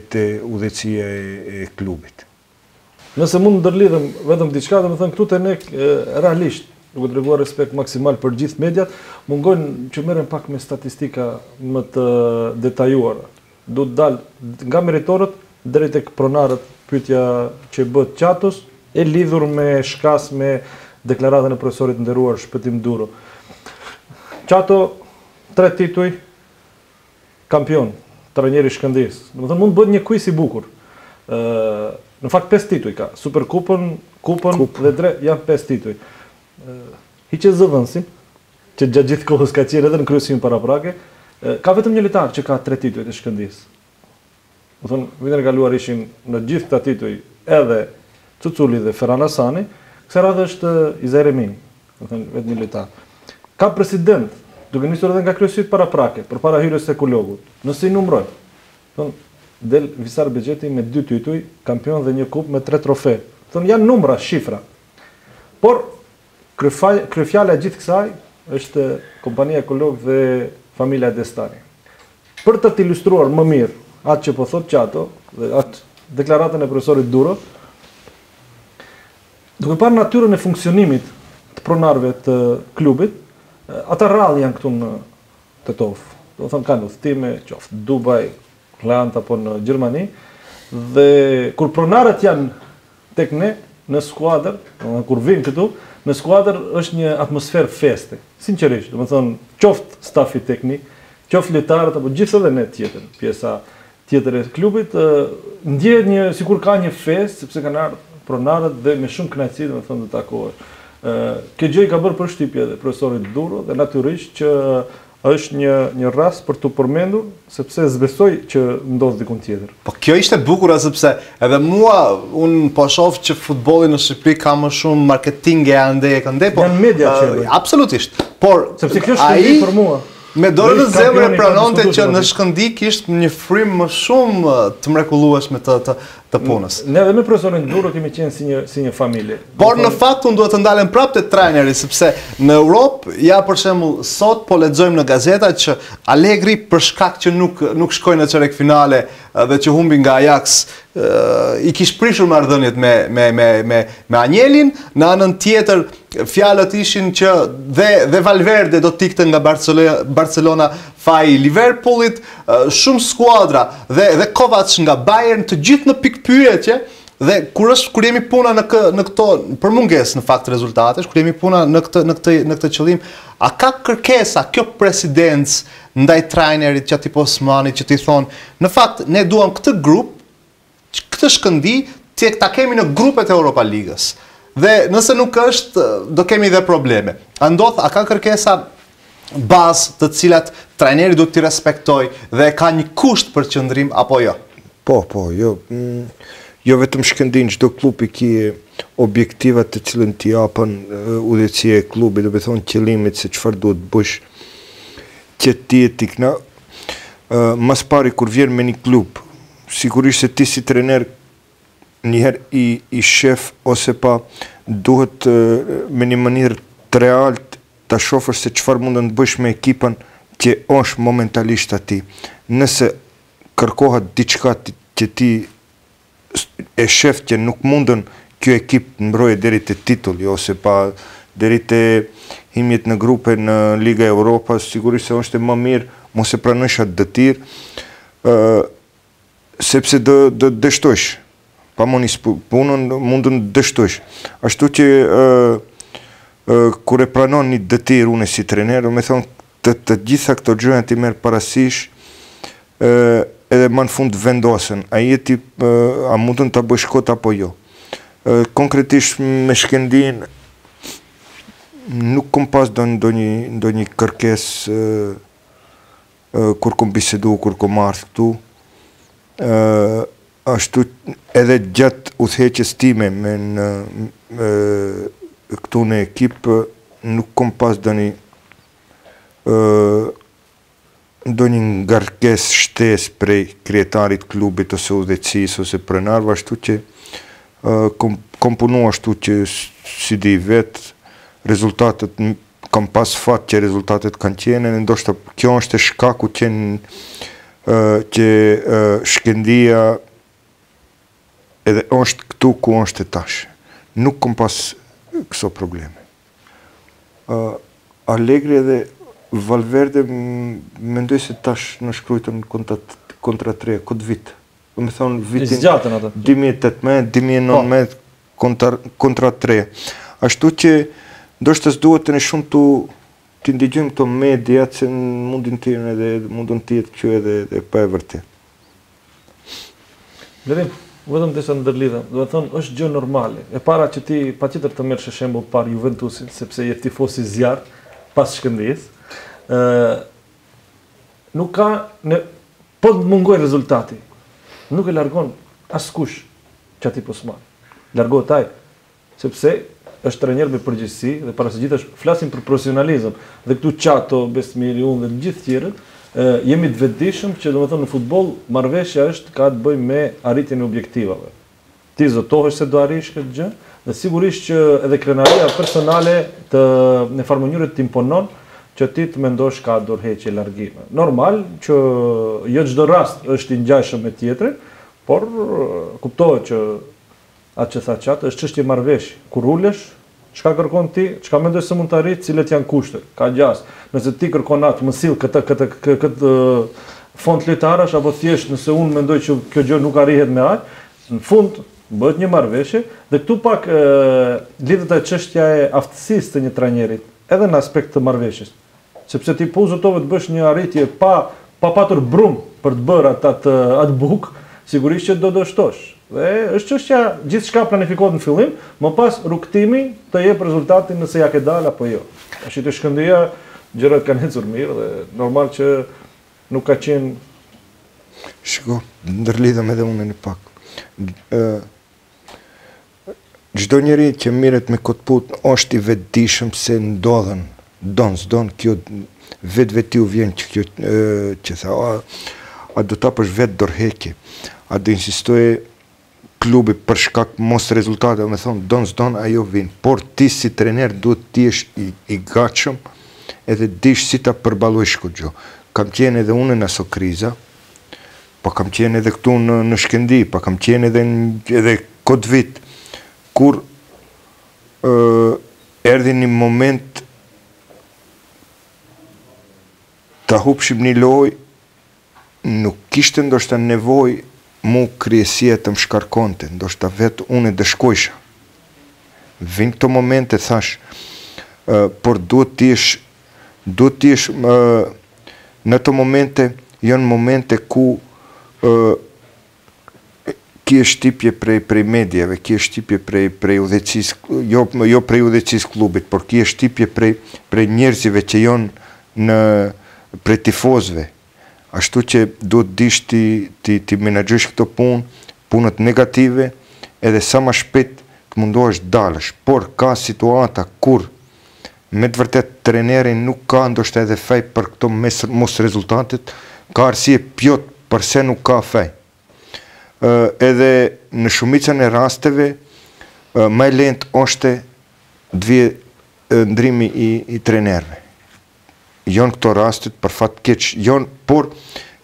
udhëtia e klubit. Nëse mund ndërlidhem vetëm diçka, do të thonë këtu te ne realisht duke treguar respekt maksimal për gjithë mediat, mungojnë që merren pak me statistika më të detajuara. Do të dalë nga meritorët drejt tek pronarët, pyetja që bëhet Qatus e lidhur me shkas me deklaratën e profesorit nderuar Shpëtim Duro. Qato 3 tituj kampion, trajneri i Shkëndijës. Domethënë mund bëhet një quiz i bukur. Në fakt 5 tituj ka, Superkupën, kupën dhe janë 5 tituj. Hiqe zëvënsin, që gjatë gjithë kohës ka qenë edhe në kryesim paraprake. Ka vetëm një lojtar që ka 3 tituj të Shkëndijës. U thonë, vitën e kaluar ishin në gjithë këta tituj edhe Cuculli dhe Ferhan Asani, kësaj radhe është Izaj Remini, u thonë, vetë një lojtar. Ka president, duke nisur edhe nga kryesit paraprake, përpara hyrjes së Ekologut. Nëse i numëroj, del Visar Beqeti me 2 tituj, kampion dhe një kupë me 3 trofe. U thonë, janë numra, shifra. Por, kryefjala e gjithë kësaj është kompania Ekolog dhe familja Destani. Për të ilustruar më mirë atë që po thot Qato, atë deklaratën e profesorit Duro, Duke parë natyrën e funksionimit të pronarëve të klubit, ata rrallë janë këtu në Tetovë. Do të thonë kanë udhëtime, qoftë Dubai, Holland apo në Gjermani, dhe kur pronarët janë tek ne në skuadër, kur vijnë këtu, në skuadër është një atmosferë feste, sinqerisht. Do të thonë qoftë stafi teknik, qoftë lojtarët apo gjithsesi edhe ne tjetër, pjesa tjetër e klubit, ndjehet një sikur ka një festë, sepse kanë ardhur pronarët dhe me shumë kënaqësi do të thonë të takohen. Kjo gjë i ka bërë përshtypje edhe profesorit Duro dhe natyrisht që është një rast për të përmendur, sepse zbesoj që ndodh dikun tjetër. Po kjo ishte bukura sepse edhe mua un po shoh që futbolli në Shqipëri ka më shumë marketing e ande e kënde, po janë media që absolutisht. Por sepse kjo është Shkëndi për mua. Me dorën e zemrës e pranonte që në Shkëndi kishte një frymë më shumë të mrekullueshme të punës. Ne edhe me profesorin Duro kemi qenë si një familje. Por në fakt unë duhet të ndalem prapë te trajneri, sepse në Europë, ja për shembull, sot po lexojmë në gazeta që Allegri për shkak që nuk shkoi në çerek finale dhe që humbi nga Ajax, i kishte prishur marrëdhëniet me Anjelin, në anën tjetër fjalët ishin që dhe Valverde do të ikte nga Barcelona faji Liverpoolit, shumë skuadra dhe Kovac nga Bayern, të gjithë në pikpyetje dhe kur jemi puna në këto për mungesë në fakt rezultatesh, kur jemi puna në këtë qëllim, a ka kërkesa kjo presidencë ndaj trajnerit Qatip Osmanit që ti thonë, në fakt ne duam këtë grup, këtë Shkëndi, ta kemi në grupet e Europa Ligës. Dhe nëse nuk është, do kemi dhe probleme. A ndodh, a ka kërkesa bazë të cilat trajneri duhet t'i respektoj dhe ka një kusht për qëndrim, apo jo? Po, jo vetëm Shkëndin, çdo klub i ki objektivat të cilën t'i japën udhëtësia e klubit, do të thonë qëllimit se çfarë duhet bësh që ti e tikna. Mas pari kur vjen me një klub, sigurisht se ti si trener njëherë i shef ose pa duhet me një mënyrë të realt të shofër se qëfar mundën të bësh me ekipën që është momentalisht ati. Nëse kërkohat diçka që ti e shef që nuk mundën kjo ekip të mbrojë deri te titulli ose pa deri te himjet në grupe në Liga e Evropës, sigurisht se është më mirë mos e pranojsh atë dëtirë, sepse do dështojsh, pa monis punën mundën dështojsh. Ashtu që kur e pranon një dëtirë unë si trener, me thonë të gjitha këto gjëra ti merr parasysh edhe më në fund vendosen, a mundën ta bësh kot apo jo. Konkretisht me Shkëndin nuk kom pas ndonjë kërkesë kur kom bisedu, kur kom ardhur këtu. Ashtu edhe gjatë udhëheqjes time këtu në ekip nuk kom pas ndonjë ngarkesë shtesë prej kryetarit klubit ose udhëheqësisë ose pronarëve, ashtu që kom punu ashtu që si di vetë, rezultatet kam pas fat që rezultatet kanë qenë, ndoshta kjo është shkaku që Shkëndija edhe është këtu ku është e tash. Nuk kom pas këso probleme. Allegri edhe Valverde mendoj se tash në shkrujtën kontra 3, këtë vitë. Më thonë vitin 2018, 2019, kontra 3. Ashtu që ndoshta s'duhet të në shumë të ti ndigjojmë këto mediat që mundin të jenë edhe mundin të jetë kjo edhe pa e vërtetë. Bledim, vetëm të sa ndërlidhem, do të thonë është gjë normale. E para që ti patjetër të merresh shembull par Juventusin, sepse je tifoz i zjarr pas Shkëndijës. Nuk ka po të mungoj rezultati. Nuk e largon askush Qatip Osmani. Largohet ai, sepse është trajner me përgjegjësi dhe para së gjithash flasim për profesionalizëm. Dhe këtu Qato, Besmiri, unë dhe të gjithë tjerët, jemi të vetëdijshëm që domethënë në futboll marrëveshja është ka të bëjë me arritjen e objektivave. Ti zotohesh se do arrish këtë gjë, dhe sigurisht që edhe krenaria personale në farmënyrë të imponon që ti të mendosh ka dorëheqje largime. Normal që jo çdo rast është i ngjashëm me tjetrin, por kuptohet që atë që tha qatë, është çështje marrëveshje. Kur ulesh, çka kërkon ti, çka mendoj se mund të arrit, cilet janë kushtet. Ka gjas. Nëse ti kërkon atë, më sill këtë fond letarash apo thjesht nëse unë mendoj që kjo gjë nuk arrihet me aq, në fund bëhet një marrëveshje dhe këtu pak lidhet çështja e aftësisë të një trajnerit, edhe në aspekt të marrëveshjes. Sepse ti po uzotove të bësh një arritje pa patur brum për të bërë atë bukë, sigurisht që do dështosh. Dhe është çështja gjithçka planifikohet në fillim, më pas rrugtimi të jep rezultatin nëse ja ke dal apo jo. Tash te Shkëndija gjërat kanë ecur mirë dhe normal që nuk ka qenë shiko, ndërlidhem edhe unë një pak. Çdo njeri që mirët me kotput është i vetëdijshëm se ndodhen, s'don kjo vetvetiu vjen që tha, a do ta apësh vetë dorëheqje, a do insistoje klubi për shkak mos rezultate, me thonë, donë s'donë, ajo vinë. Por ti si trener duhet ti esh i gatshëm edhe dish si ta përballoj këtë gjë. Kam qenë edhe unë në aso kriza, pa kam qenë edhe këtu në Shkëndi, pa kam qenë edhe këtë vit, kur erdhi një moment ta hupshim një lojë, nuk kishte ndoshta nevojë mu kryesia të më shkarkonte, ndoshta vetë unë e dëshkojsha. Vinë këto momente, thash, por duhet t'ish në të momente, janë momente ku ki e shtipje prej medjeve, ki e shtipje prej udhecis, jo prej udhecis klubit, por ki e shtipje prej njerëzive që janë në prej tifozve. Ashtu që duhet dish ti menaxhosh këto punët negative, edhe sa ma shpejt të mundohesh dalësh. Por ka situata kur me të vërtet treneri nuk ka ndoshta edhe faj për këto mos rezultatet, ka arsye plot përse nuk ka faj. Edhe në shumicën e rasteve, më lehtë është të vijë ndrimi i trenerëve. Janë këto rastit për fat keq, janë, por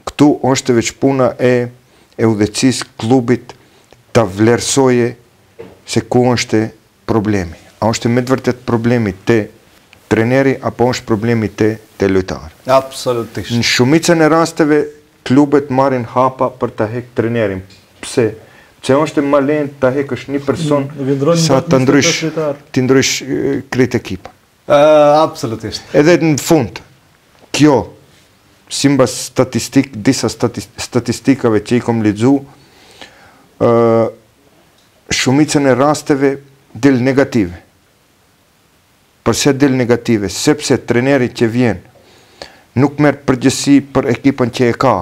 këtu është veç puna e udhëcis klubit ta vlerësoje se ku është problemi. A është me të vërtet problemi te treneri apo është problemi te lojtar? Absolutisht. Në shumicën e rasteve klubet marrin hapa për ta hek trenerin. Pse? Pse është më lehtë ta hekësh një person sa ta ndrysh krejt ekipën. Absolutisht. Edhe në fund kjo, simba statistik, disa statistikave që i kom lexu, shumicën e rasteve del negative. Përse del negative? Sepse treneri që vjen nuk merr përgjegjësi për ekipën që e ka.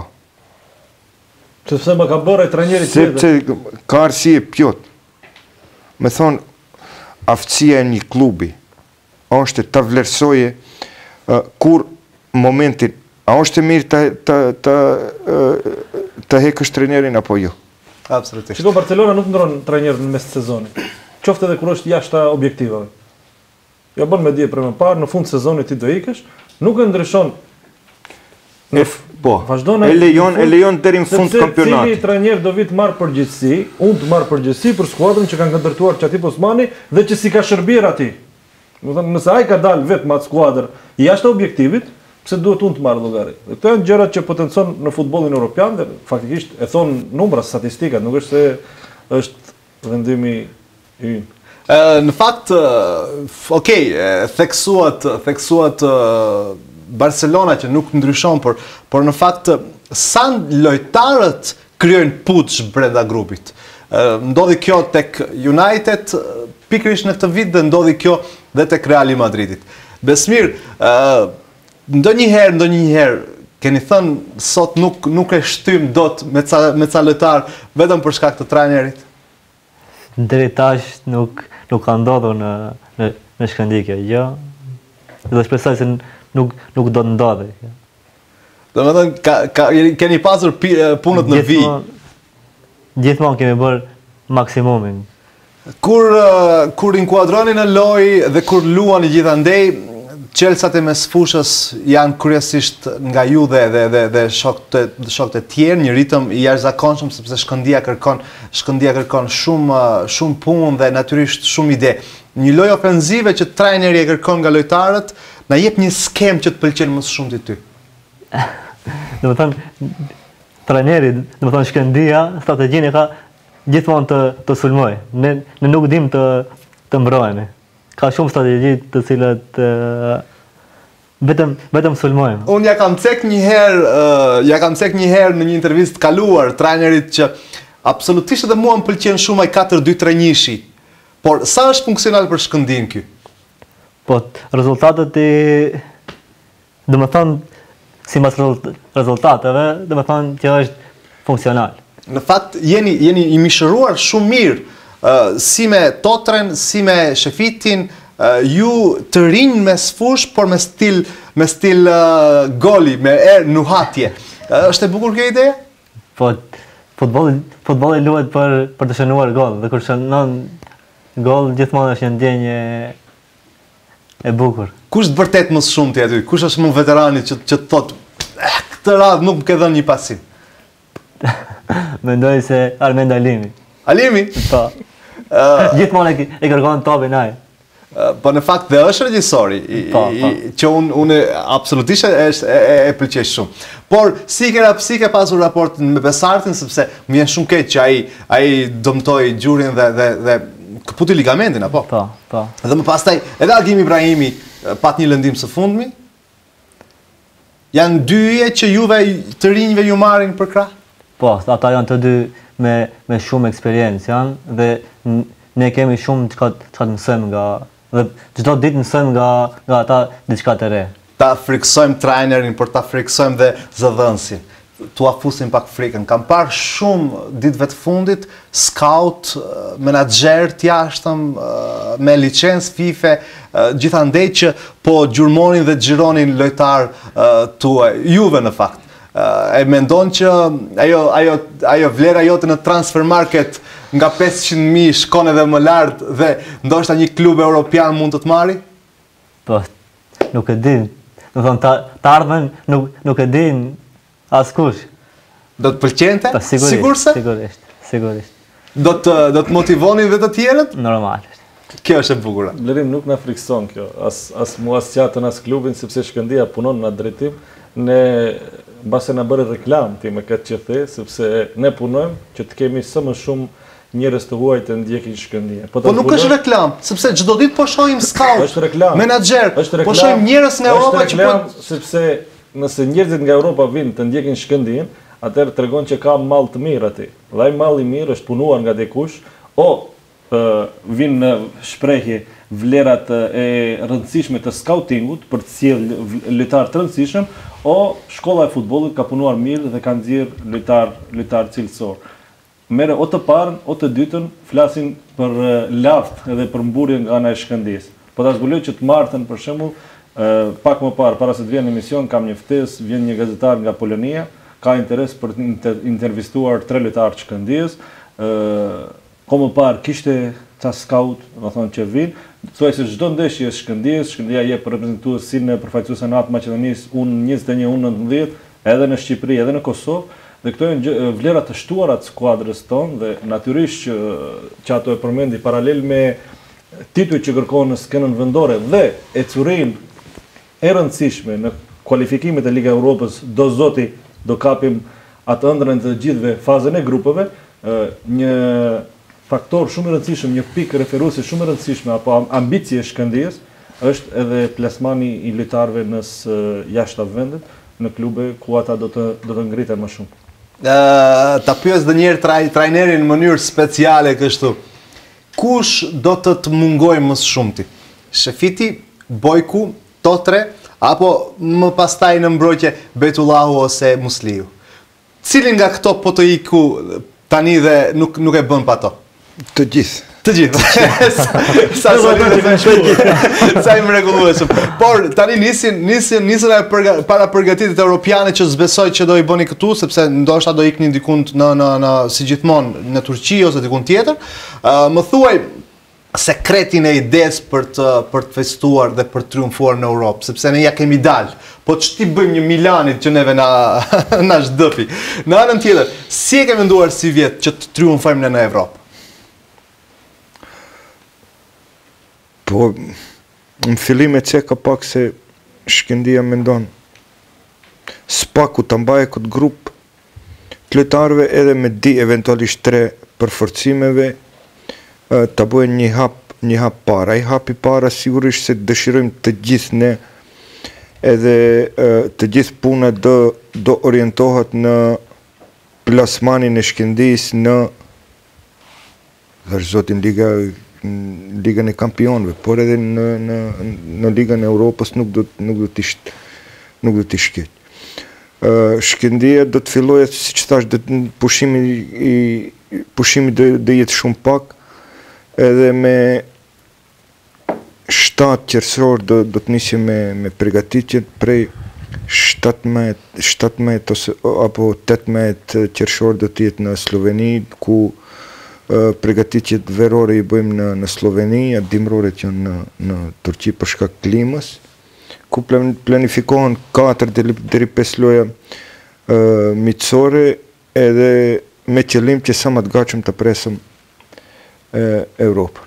Sepse më ka bërë trajneri tjetër. Sepse ka arsye plot. Me thonë, aftësia e një klubi është të vlerësoje kur momentin, a është mirë të hekësh trenerin apo jo? Absolutisht. Shiko, Barcelona nuk ndron trajner në mes të sezonit, qoftë edhe kur është jashtë objektivave. Ja bën me dije për më parë, në fund sezonit ti do ikësh, nuk e ndryshon. Po, e lejon deri në fund kampionatit. Cili trajner do vit marr përgjegjësi, unë të marr përgjegjësi për skuadrën që kanë ndërtuar Qatip Osmani dhe që si ka shërbyer atij. Nëse ai ka dalë vetëm atë skuadër jashtë objektivit, pse duhet unë të marr llogari? Këto janë gjërat që potencon në futbollin evropian dhe faktikisht e thon numra, statistikat, nuk është se është vendimi i ynë. Në fakt, okay, theksuat Barcelona që nuk ndryshon, por në fakt sa lojtarët kryejnë puç brenda grupit. Ndodhi kjo tek United pikërisht në këtë vit dhe ndodhi kjo dhe tek Real Madridit. Besmir, ndonjëherë keni thënë sot nuk e shtym dot me ca lojtar vetëm për shkak të trajnerit? Deri tash nuk ka ndodhur në Shkëndijë kjo gjë. Do shpresoj se nuk do të ndodhë. Domethënë keni pasur punët në vijë. Gjithmonë kemi bërë maksimumin. Kur inkuadroni në lojë dhe kur luani gjithandej, Çelsat e mesfushës janë kryesisht nga ju dhe shokët e tjerë, një ritëm i jashtëzakonshëm sepse Shkëndija kërkon shumë punë dhe natyrisht shumë ide. Një lojë ofensive që trajneri e kërkon nga lojtarët, na jep një skem që të pëlqen më shumë ti ty. Domethënë trajneri, domethënë Shkëndija, strategjinë ka gjithmonë të sulmoj. Ne nuk dim të mbrohemi. Ka shumë strategji të cilat vetëm sulmojmë. Unë ja kam cek një herë në një intervistë kaluar trajnerit që absolutisht edhe mua më pëlqen shumë ai 4-2-3-1-shi. Por sa është funksional për Shkëndijën ky? Po, rezultatet i domethënë sipas rezultateve, domethënë që është funksional. Në fakt jeni i mishëruar shumë mirë. Si me Totren, si me Shefitin, ju të rinjë me sfush, por me stil goli, me nuhatje. Është e bukur kjo ideja? Po, futbolli luhet për të shënuar gol, dhe kur shënon gol, gjithmonë është një ndjenjë e bukur. Kush të vërtet më shumë ti aty? Kush është më veterani që të thotë, këtë radhë nuk më ke dhënë një pasim? Mendoj se Armenda Alimi. Alimi? Po. Gjithmonë e kërkon topin ai. Po në fakt dhe është regjisori, që unë absolutisht e pëlqej shumë. Por si ke pasur raportin me Besartin, sepse më vjen shumë keq që ai dëmtoi gjurin dhe këputi ligamentin, apo? Po. Dhe më pastaj edhe Agimi Ibrahimi pat një lëndim së fundmi. Janë dyje që juve të rinjve ju marrin për krah? Po, ata janë të dy me shumë eksperiencë janë dhe ne kemi shumë që ka të mësëm nga dhe çdo ditë mësëm nga ata diçka të re. Ta friksojmë trajnerin, por ta friksojmë dhe zëdhënsin. Tua fusim pak frikën. Kam parë shumë ditëve të fundit scout, menaxher të jashtëm me licencë FIFA, gjithandej që po gjurmonin dhe xhironin lojtar tuaj, juve në fakt. E mendon që ajo vlera jote në transfer market nga 500.000 shkon edhe më lartë dhe ndoshta një klub europian mund të marrë? Po, nuk e di. Do thon të ardhmen nuk e di askush. Do të pëlqente? Sigurisht. Do të motivonin dhe të tjerët? Normalisht. Kjo është e bukur. Blerim nuk na frikson kjo, as mua, as qatën, as klubin, sepse Shkëndija punon në drejtim. Ne mbase na bëre reklam ti me këtë që the, sepse ne punojmë që të kemi sa më shumë njerëz të huaj të ndjekin Shkëndijën. Po nuk është reklam, sepse çdo ditë po shohim scout, menaxher, po shohim njerëz nga Europa që po, sepse nëse njerëzit nga Europa vinë të ndjekin Shkëndijën, atëherë tregon që ka mall të mirë aty. Dhe ai mall i mirë është punuar nga dikush, vinë në shprehje vlerat e rëndësishme të scoutingut për të sjellë lojtarë të rëndësishëm, o shkolla e futbollit ka punuar mirë dhe ka nxjerrë lojtar cilësor. Merë o të parën, o të dytën, flasin për laft edhe për mburje nga ana e Shkëndijës. Po ta zbuloj që të martën për shembull, pak më parë, para se të vjen në emision, kam një ftesë, vjen një gazetar nga Polonia, ka interes për të intervistuar tre lojtarë të Shkëndijës, ko më parë kishte ta scout, më thonë që vinë, thuaj se çdo ndeshje e Shkëndijës, Shkëndija jep reprezentasin e përfaqësuese Natë Maqedonisë, unë 21, unë 19, edhe në Shqipëri, edhe në Kosovë, dhe këto janë vlera të shtuara të skuadrës tonë dhe natyrisht që ato e përmendi paralel me tituj që kërkon në skenën vendore dhe e curin e rëndësishme në kualifikimet e Liga e Evropës, do zoti do kapim atë ëndrrën të gjithëve fazën e grupeve, një faktor shumë i rëndësishëm, një pikë referuese shumë e rëndësishme apo ambicie e Shkëndijës është edhe plasmani i lojtarëve në jashtë vendit, në klube ku ata do të ngriten më shumë. Ta pyes edhe një herë trajnerin në mënyrë speciale kështu. Kush do të të mungojë më shumë ti? Shefiti, Bojku, Totre apo më pastaj në mbrojtje Betullahu ose Musliu? Cili nga këto po të iku tani dhe nuk e bën pa to? Të gjithë. Sa i mrekullueshëm. Por tani nisin para përgatitjet europiane që zbesoj që do i bëni këtu, sepse ndoshta do ikni dikund si gjithmonë në Turqi ose dikun tjetër. Më thuaj sekretin e ides për të festuar dhe për të triumfuar në Europë, sepse ne ja kemi dalë, po që ti bëjmë një Milanit që neve na shdëpi. Në anën tjetër, si e kemi nduar si vjetë që të triumfojmë në Evropë? Po, në fillim e që ka pak se Shkëndija mendon, spaku të mbaje këtë grupë të lojtarëve edhe me di eventualisht tre përforcimeve, të bëjnë një hap para. I hapi para sigurisht se dëshirojmë të gjithë ne edhe të gjithë puna do orientohet në plasmanin e Shkëndijës në zotin Ligën e Kampionëve, por edhe në Ligën e Europës nuk do t'i shkeq. Shkëndija do të fillojë, si që thash, pushimi do jetë shumë pak, edhe me 7 qersorë do të nisi me përgatitjet, prej 17 apo 18 qersorë do të jetë në Sloveni, ku përgatitjet verore i bëjmë në Sloveni, atë dimrore që janë në Turqi për shkak klimës, ku planifikohen 4-5 loja miqësore, edhe me qëllim që sa më të gatshëm të presëm Europën.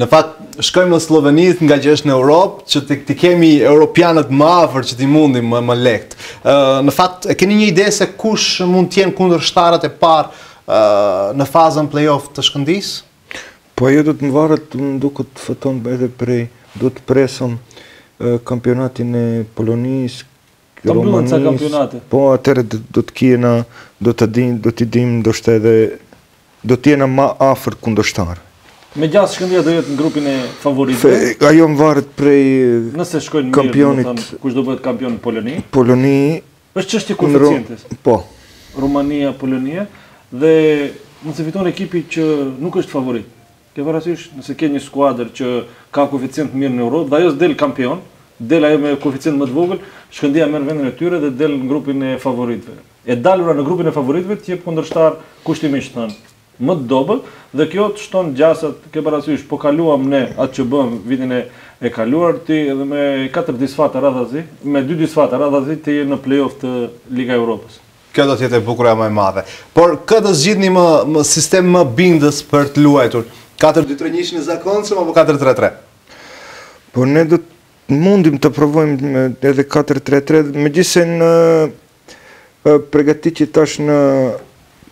Në fakt shkojmë në Slovenit nga që është në Europë, që ti kemi europianët më afër që ti mundim më lehtë. Në fakt e keni një ide se kush mund t'jenë kundërshtarët e parë në fazën play-off të Shkëndijsë? Po ajo do të më varet, më duket Faton edhe prej, do të presëm kampionatin e Polonisë, Romanisë, po atëre do të kjena, do t'i dim, do shte edhe do t'jena ma afer kundështarë. Me gjatë Shkëndija do jetë në grupin e favoritëve? Ajo më varet prej kampionit. Nëse shkojnë mirë, kush do bëhet kampion në Poloni? Është çështje koeficientes? Po. Rumania, Polonia, dhe mund të fiton ekipi që nuk është favorit. Ke parasysh, nëse ke një skuadër që ka koeficient mirë në Europë, dhe ajo s'del kampion, del ajo me koeficient më të vogël, Shkëndija merr vendin e tyre dhe del në grupin e favoritëve. E dalura në grupin e favoritëve t'jep kundërshtar kushtimisht thënë më të dobët, dhe kjo të shton gjasat, ke parasysh, po kaluam ne atë që bëm vitin e kaluar, ti edhe me 4 disfata radhazi, me 2 disfata radhazi, ti je në play-off të Liga Europës. Kjo do t'jete bukura më e madhe. Por këtë zgjidhni më sistem më bindës për të luajtur. 4-2-3-1 në zakonshëm apo 4-3-3? Po ne do të mundim të provojmë edhe 4-3-3, me gjithse në përgatit që tash në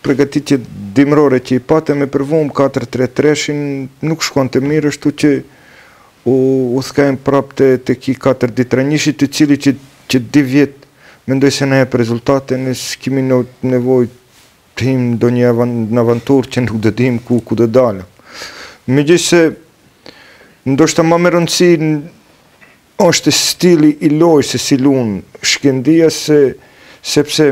përgatitje dimrore që i patë me përvumë 4-3-3-shin nuk shkon të mirë, është tu që u thkajmë prapë të ki 4-3-1-shit të cili që di vjetë mendoj se në e për rezultate në s'kimi nevoj të him do një avantur që nuk dhe dim ku dhe dalë. Me gjithë se ndoshta ma më rëndësi është stili i lojë se si lunë Shkëndija sepse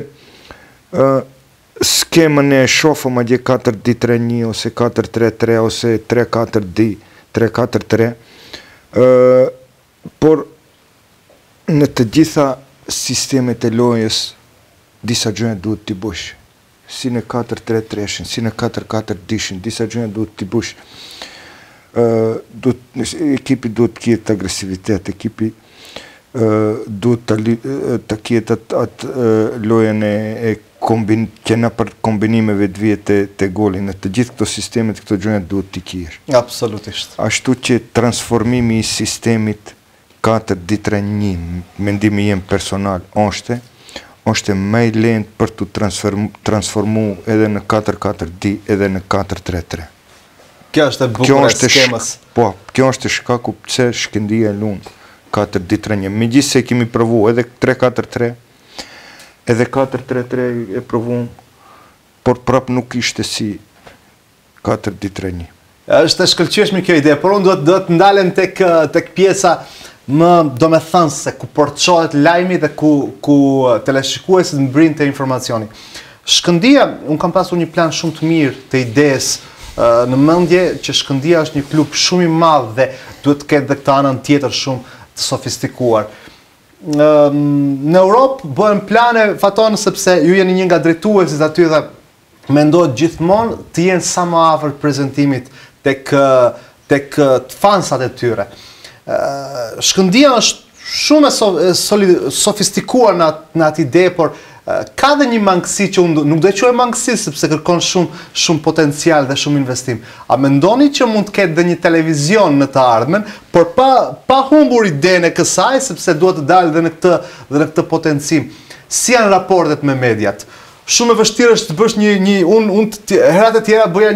skemën e shofëm a dje 4-2-3-1 ose 4-3-3 ose 3-4-3, por në të gjitha sistemet e lojës disa gjënë duhet t'i bësh, si në 4-3-3-shin, si në 4-4-2-shin, disa gjënë duhet t'i bësh. Ekipi duhet kjetë agresivitet, ekipi duhet të kjetë atë lojën e kena për kombinimeve të vjetë të golin, e të gjithë këto sistemet, këto gjënjët duhet t'i kjerë. Absolutisht. Ashtu që transformimi i sistemit 4-2-3-1, mendimi jem personal, është me i lent për të transformu edhe në 4-4-2, edhe në 4-3-3. Kjo është e bukur e skemës. Po, kjo është e shkaku pëse Shkëndija lunë 4-2-3-1. Me gjithë se kemi provu edhe 3-4-3, edhe 4-3-3 e provumë, por prapë nuk ishte si 4-2-3-1. Është shkëlqyeshme kjo ide, por unë do të ndalen tek pjesa më do me thënë se ku porçohet lajmi dhe ku teleshikuesit në brinë të informacioni. Shkëndija, unë kam pasur një plan shumë të mirë të ides në mendje që Shkëndija është një klub shumë i madh dhe duhet të ketë dhe këtë anën tjetër shumë të sofistikuar. Në Europë bëhen plane, Faton, sepse ju jeni një nga drejtuesit aty dhe mendohet gjithmonë të jenë sa më afër prezentimit tek tek fansat e tyre. Shkëndija është shumë sofistikuar në atë ide, por ka dhe një mangësi që unë nuk do e quaj mangësi, sepse kërkon shumë potencial dhe shumë investim. A mendoni që mund të ketë dhe një televizion në të ardhmen, por pa humbur idenë e kësaj, sepse duhet të dalë dhe në këtë potencim? Si janë raportet me mediat? Shumë e vështirë është të bësh një herët e tjera bëja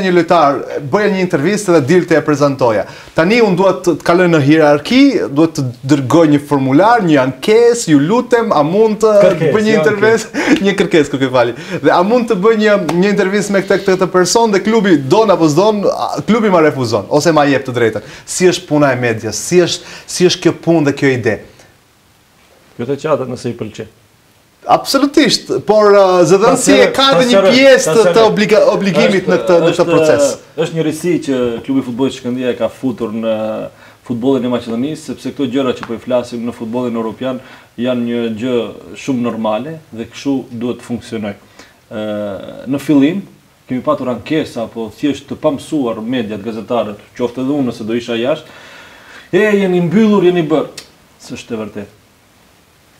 një lojtar, bëja një intervistë dhe dilte e prezantoja. Tani unë duhet të kaloj në hierarki, duhet të dërgoj një formular, një ankesë, ju lutem, a mund të bëj një intervistë, një kërkesë, kërkoj fali. Dhe a mund të bëj një intervistë me këtë person dhe klubi don apo s'don, klubi ma refuzon ose ma jep të drejtën. Si është puna e medias? Si është kjo punë dhe kjo ide? Kjo të qatet nëse i pëlqen. Absolutisht, por zëdhënësi e ka dhe një pjesë të obligimit në këtë proces. Është një risi që klubi futbollit Shkëndija ka futur në futbollin e Maqedonisë, sepse këto gjëra që po i flasim në futbollin europian janë një gjë shumë normale dhe kështu duhet të funksionojë. Në fillim kemi patur ankesa apo thjesht të pamësuar mediat, gazetarët, qoftë edhe unë nëse do isha jashtë, jeni mbyllur, jeni bërë. S'është e vërtetë.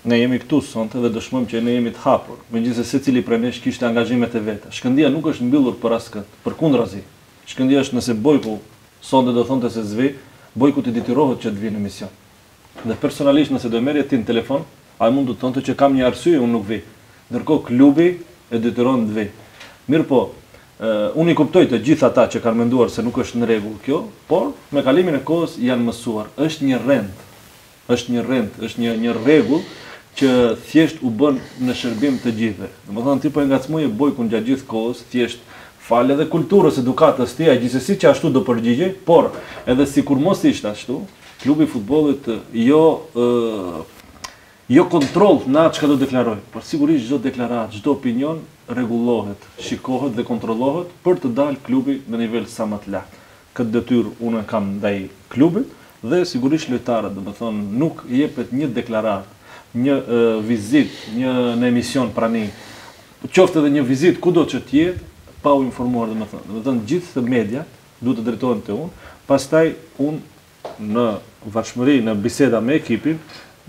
Ne jemi këtu sonte dhe dëshmojmë që ne jemi të hapur, megjithëse secili prej nesh kishte angazhimet e veta. Shkëndija nuk është mbyllur për askë, përkundrazi. Shkëndija është nëse Bojku sonte do thonte se zvi, Bojku të detyrohet që të vi në mision. Dhe personalisht nëse do merrje ti në telefon, ai mund të thonte që kam një arsye, unë nuk vi. Ndërkohë klubi e detyron të vi. Mirë po, unë i kuptoj të gjithë ata që kanë menduar se nuk është në rregull kjo, por me kalimin e kohës janë mësuar. Është një rregull që thjesht u bën në shërbim të gjithëve. Domethënë ti po e ngacmoje Bojkun gjatë gjithë kohës, thjesht fal edhe kulturës, edukatës tia, gjithsesi që ashtu do përgjigje, por edhe sikur mos ishte ashtu, klubi i futbollit jo kontroll në atë çka do deklaroj, por sigurisht çdo deklaratë, çdo opinion rregullohet, shikohet dhe kontrollohet për të dalë klubi në nivel sa më të lartë. Këtë detyrë unë kam ndaj klubit dhe sigurisht lojtarët, domethënë nuk jepet një deklaratë, një vizit, një emision prani, qoftë edhe një vizit, kudo që t'jetë, pa u informuar domethënë. Domethënë gjithë të media duhet të drejtohen te unë, pastaj unë në vazhdimëri, në biseda me ekipin,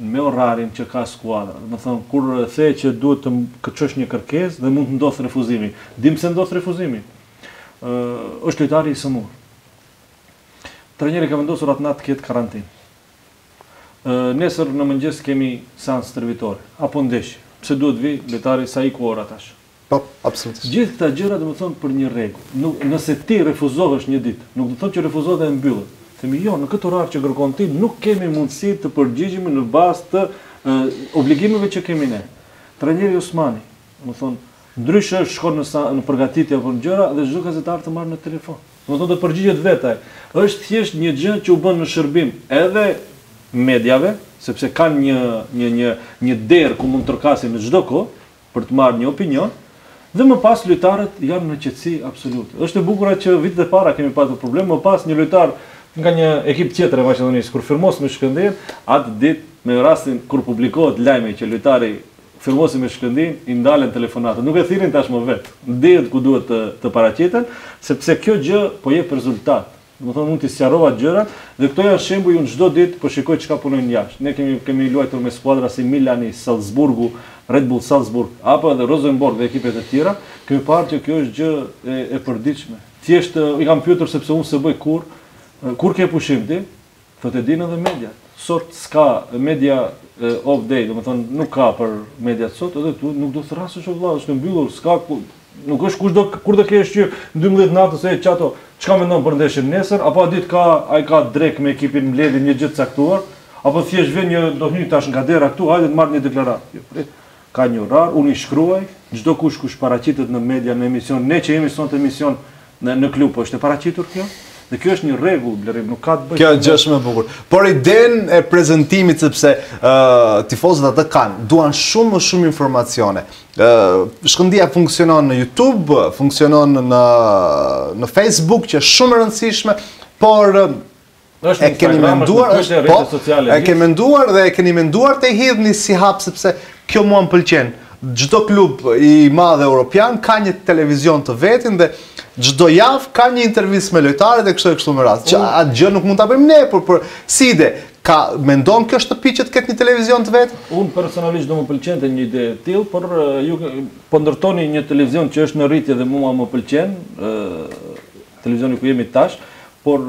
me orarin që ka skuadra. Domethënë kur the që duhet të çosh një kërkesë dhe mund të ndodh refuzimi. Dim se ndodh refuzimi. Është lojtari i sëmurë. Trajneri ka vendosur atë natë të ketë karantinë. Nesër në mëngjes kemi seancë stërvitore, apo ndeshje, pse duhet vi lojtari sa i ku ora tash. Po, absolutisht. Gjithë këta gjëra domethënë për një rregull. Nëse ti refuzohesh një ditë, nuk do të thotë që refuzohet dhe mbyllet. Themi jo, në këtë orar që kërkon ti nuk kemi mundësi të përgjigjemi në bazë të obligimeve që kemi ne. Trajneri Osmani, domethënë ndryshe shkon në përgatitje apo në gjëra dhe çdo gazetar të marr në telefon. Domethënë do përgjigjet vetaj. Është thjesht një gjë që u bën në shërbim edhe medjave, sepse kanë një derë ku mund të tërkasin në çdo kohë për të marrë një opinion, dhe më pas lojtarët janë në qetësi absolute. Është e bukur që vitet e para kemi pasur problem, më pas një lojtar nga një ekip tjetër e Maqedonisë kur firmos me Shkëndijën, atë ditë me rastin kur publikohet lajmi që lojtari firmosi me Shkëndijën, i ndalen telefonatët. Nuk e thirrin tashmë vetë. Ndihet ku duhet të paraqiten, sepse kjo gjë po jep rezultat. Unë t'i sqarova gjërat dhe këto janë shembuj unë çdo ditë po shikoj çka punojnë jashtë. Ne kemi luajtur me skuadra si Milani, Salzburgu, Red Bull Salzburg, apo edhe Rosenborg dhe ekipet e tjera, kemi parë që kjo është gjë e përditshme. Thjesht i kam pyetur sepse unë s'e bëj kur ke pushim ti, thotë dinë edhe mediat. Sot s'ka media off day, domethënë nuk ka për mediat sot, edhe tu nuk do të thrasësh vëlla, është mbyllur, s'ka ku. Nuk është kush do kur do kesh që 12 natës e çato, çka mendon për ndeshjen nesër, apo ditë ka ai ka drek me ekipin mbledhin një gjë të caktuar, apo thjesht vjen një do hyj tash nga dera këtu, hajde të marr një deklaratë. Jo, prit. Ka një orar, unë i shkruaj, çdo kush paraqitet në media, në emision, ne që jemi sonte emision në klub, po është e paraqitur kjo. Dhe kjo është një rregull, blerim, nuk ka të bëjë. Kjo gjë është më e bukur. Por idenë e prezantimit sepse tifozët atë kanë, duan shumë më shumë informacione. Shkëndija funksionon në YouTube, funksionon në Facebook, që është shumë e rëndësishme, por e keni menduar, po, e keni menduar dhe e keni menduar të hidhni si hap sepse kjo mua m'pëlqen. çdo klub i madh europian ka një televizion të vetin dhe çdo javë ka një intervistë me lojtarët e kështu me radhë. Atë gjë nuk mund ta bëjmë ne, por si ide, ka mendon kjo shtëpi që të ketë një televizion të vetë? Unë personalisht do më pëlqente një ide e tillë, por ju po ndërtoni një televizion që është në rritje dhe mua më pëlqen, televizioni ku jemi tash, por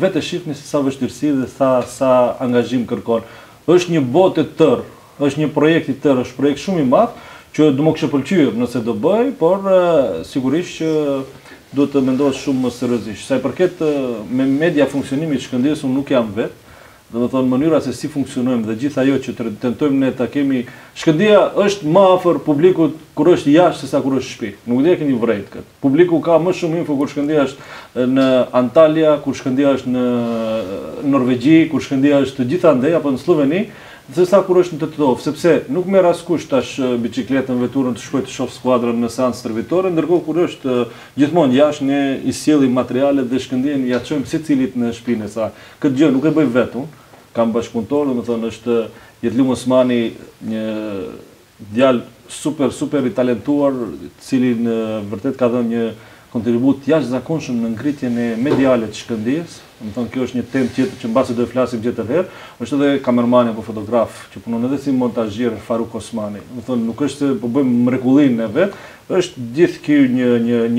vetë shihni se sa vështirësi dhe sa angazhim kërkon. Është një botë e tërë, është një projekt i tërë, është projekt shumë i madh që do më kishte pëlqyer nëse do bëj, por sigurisht që duhet të mendohet shumë më seriozisht. Sa i përket me media funksionimit të Shkëndijës, unë nuk jam vetë. Dhe me thonë mënyra se si funksionojmë dhe gjitha jo që të tentojmë ne ta kemi... Shkëndija është ma afer publikut kur është jashtë se sa kur është shpi. Nuk dhe e keni vrejt këtë. Publiku ka më shumë info kur Shkëndija është në Antalya, kur Shkëndija është në Norvegji, kur Shkëndija është të gjitha ndej, apo në Sloveni, se sa kur është në Tetovë. Sepse nuk merr askush tash bicikletën, veturën të shkojë të shohë skuadrën në seancë stërvitore, ndërkohë kur është gjithmonë jashtë ne i sjellim materialet dhe Shkëndijën ja çojmë secilit në shtëpinë e saj. Këtë gjë nuk e bëj vetëm. Kam bashkëpunëtor, do të thonë është Qatip Osmani, një djalë super i talentuar, i cili në vërtet ka dhënë një kontribut jashtëzakonshëm në ngritjen e mediale të Shkëndijës. Do të thonë kjo është një temë tjetër që mbasi do të flasim tjetër herë. Është edhe kamermani apo fotograf që punon edhe si montazhier Faton Zylbehari. Do të thonë nuk është se po bëjmë mrekullinë vet, është gjithë ky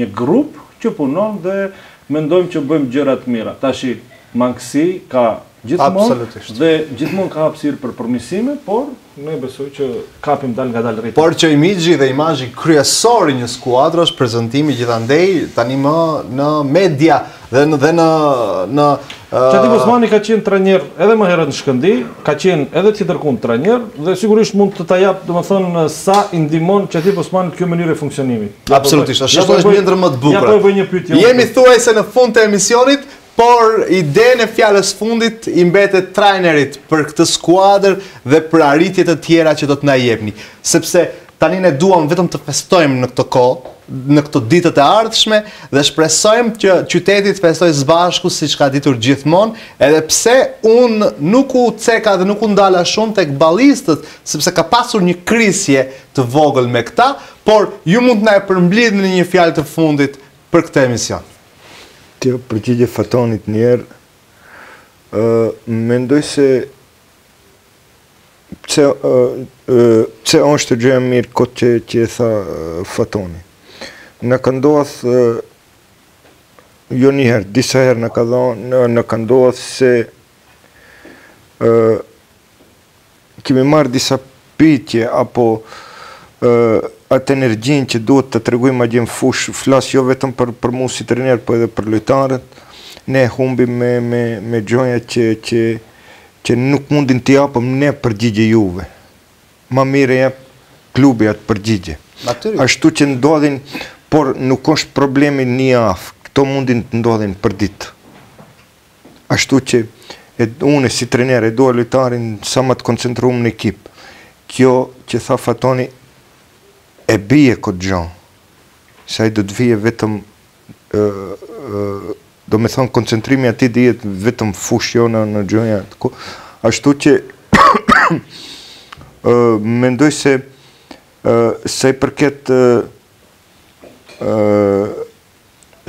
një grup që punon dhe mendojmë që bëjmë gjëra të mira. Tashi mangësi ka gjithmonë ka hapësirë për përmirësime, por ne besoj që kapim dal nga dal rritë. Por që imazhi dhe imazhi kryesor i një skuadre është prezantimi gjithandej tani më në media dhe në Qatip Osmani ka qenë trajner edhe më herët në Shkëndi, ka qenë edhe tjetërkund trajner dhe sigurisht mund të ta jap, domethënë, sa i ndihmon Qatip Osmani kjo mënyrë e funksionimit. Absolutisht, ashtu është ndër më të bukur. Jemi thuajse në fund të emisionit. Por ideja e fjalës fundit i mbetet trajnerit për këtë skuadër dhe për arritje të tjera që do të na jepni. Sepse tani ne duam vetëm të festojmë në këtë kohë, në këto ditët e ardhshme dhe shpresojmë që qyteti të festojë së bashku siç ka ditur gjithmonë, edhe pse unë nuk u ceka dhe nuk u ndala shumë tek ballistët, sepse ka pasur një krisje të vogël me këta, por ju mund të na e përmblidhni një fjalë të fundit për këtë emision. Kjo përgjigje Fatonit njerë, mendoj se pse është të gjëja mirë këtë që e tha Fatoni. Në ka ndodhë, jo njëherë, disa herë në ka ndodhë se kemi marrë disa pitje apo atë energjinë që duhet të tregojmë atje në fushë, flas jo vetëm për mua si trajner, por edhe për lojtarët. Ne humbim me gjëra që nuk mundin t'i japim ne përgjigje juve. Më mirë jep klubi atë përgjigje. Ashtu që ndodhin, por nuk është problemi një javë. Këto mundin të ndodhin për ditë. Ashtu që unë si trajner e dua lojtarin sa më të koncentruar në ekip. Kjo që tha Fatoni e bije këtë gjonë, se ajë do të vije vetëm, do me thonë koncentrimi ati dhe jetë vetëm fushjona në gjonja, ashtu që mendoj se se i përket,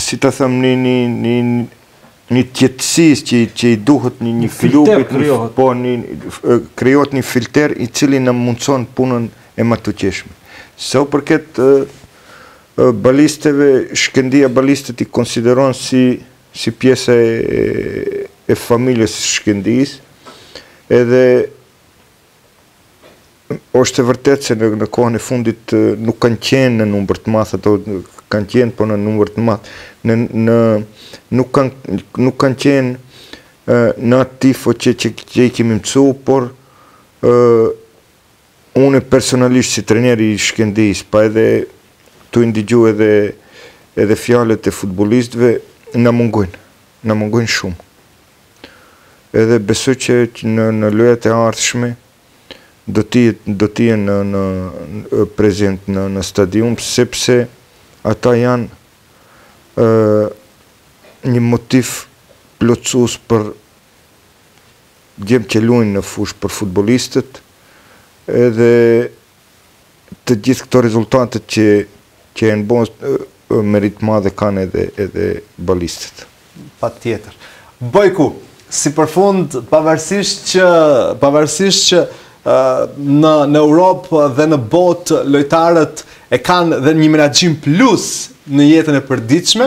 si të thëmë një tjetësis që i duhet një filupit, kryohet një filter i cili në mundëson punën e më të qeshme. Se u përket balisteve, Shkëndija balistet i konsideron si pjesa e familjes Shkëndijës, edhe është e vërtet se në kohën e fundit nuk kanë qenë në numër të madh, ato kanë qenë, po në numër të madh, nuk kanë qenë në atë tifo që i kemi mësuar, por unë personalisht si treneri i Shkëndijës, pa edhe tu indigju edhe fjallet e futbolistëve, në mungojnë shumë. Edhe besoj që në lojat e ardhshme do t'je në prezent në stadium, sepse ata janë një motiv plotësues për djem që luajnë në fushë për futbolistët, edhe të gjithë këto rezultatet që e në bonë, merit madhe kanë edhe balistët. Pa tjetër. Bojku, si për fund, pavarësisht që në Europë dhe në botë lojtarët e kanë dhe një menaxhim plus në jetën e përditshme,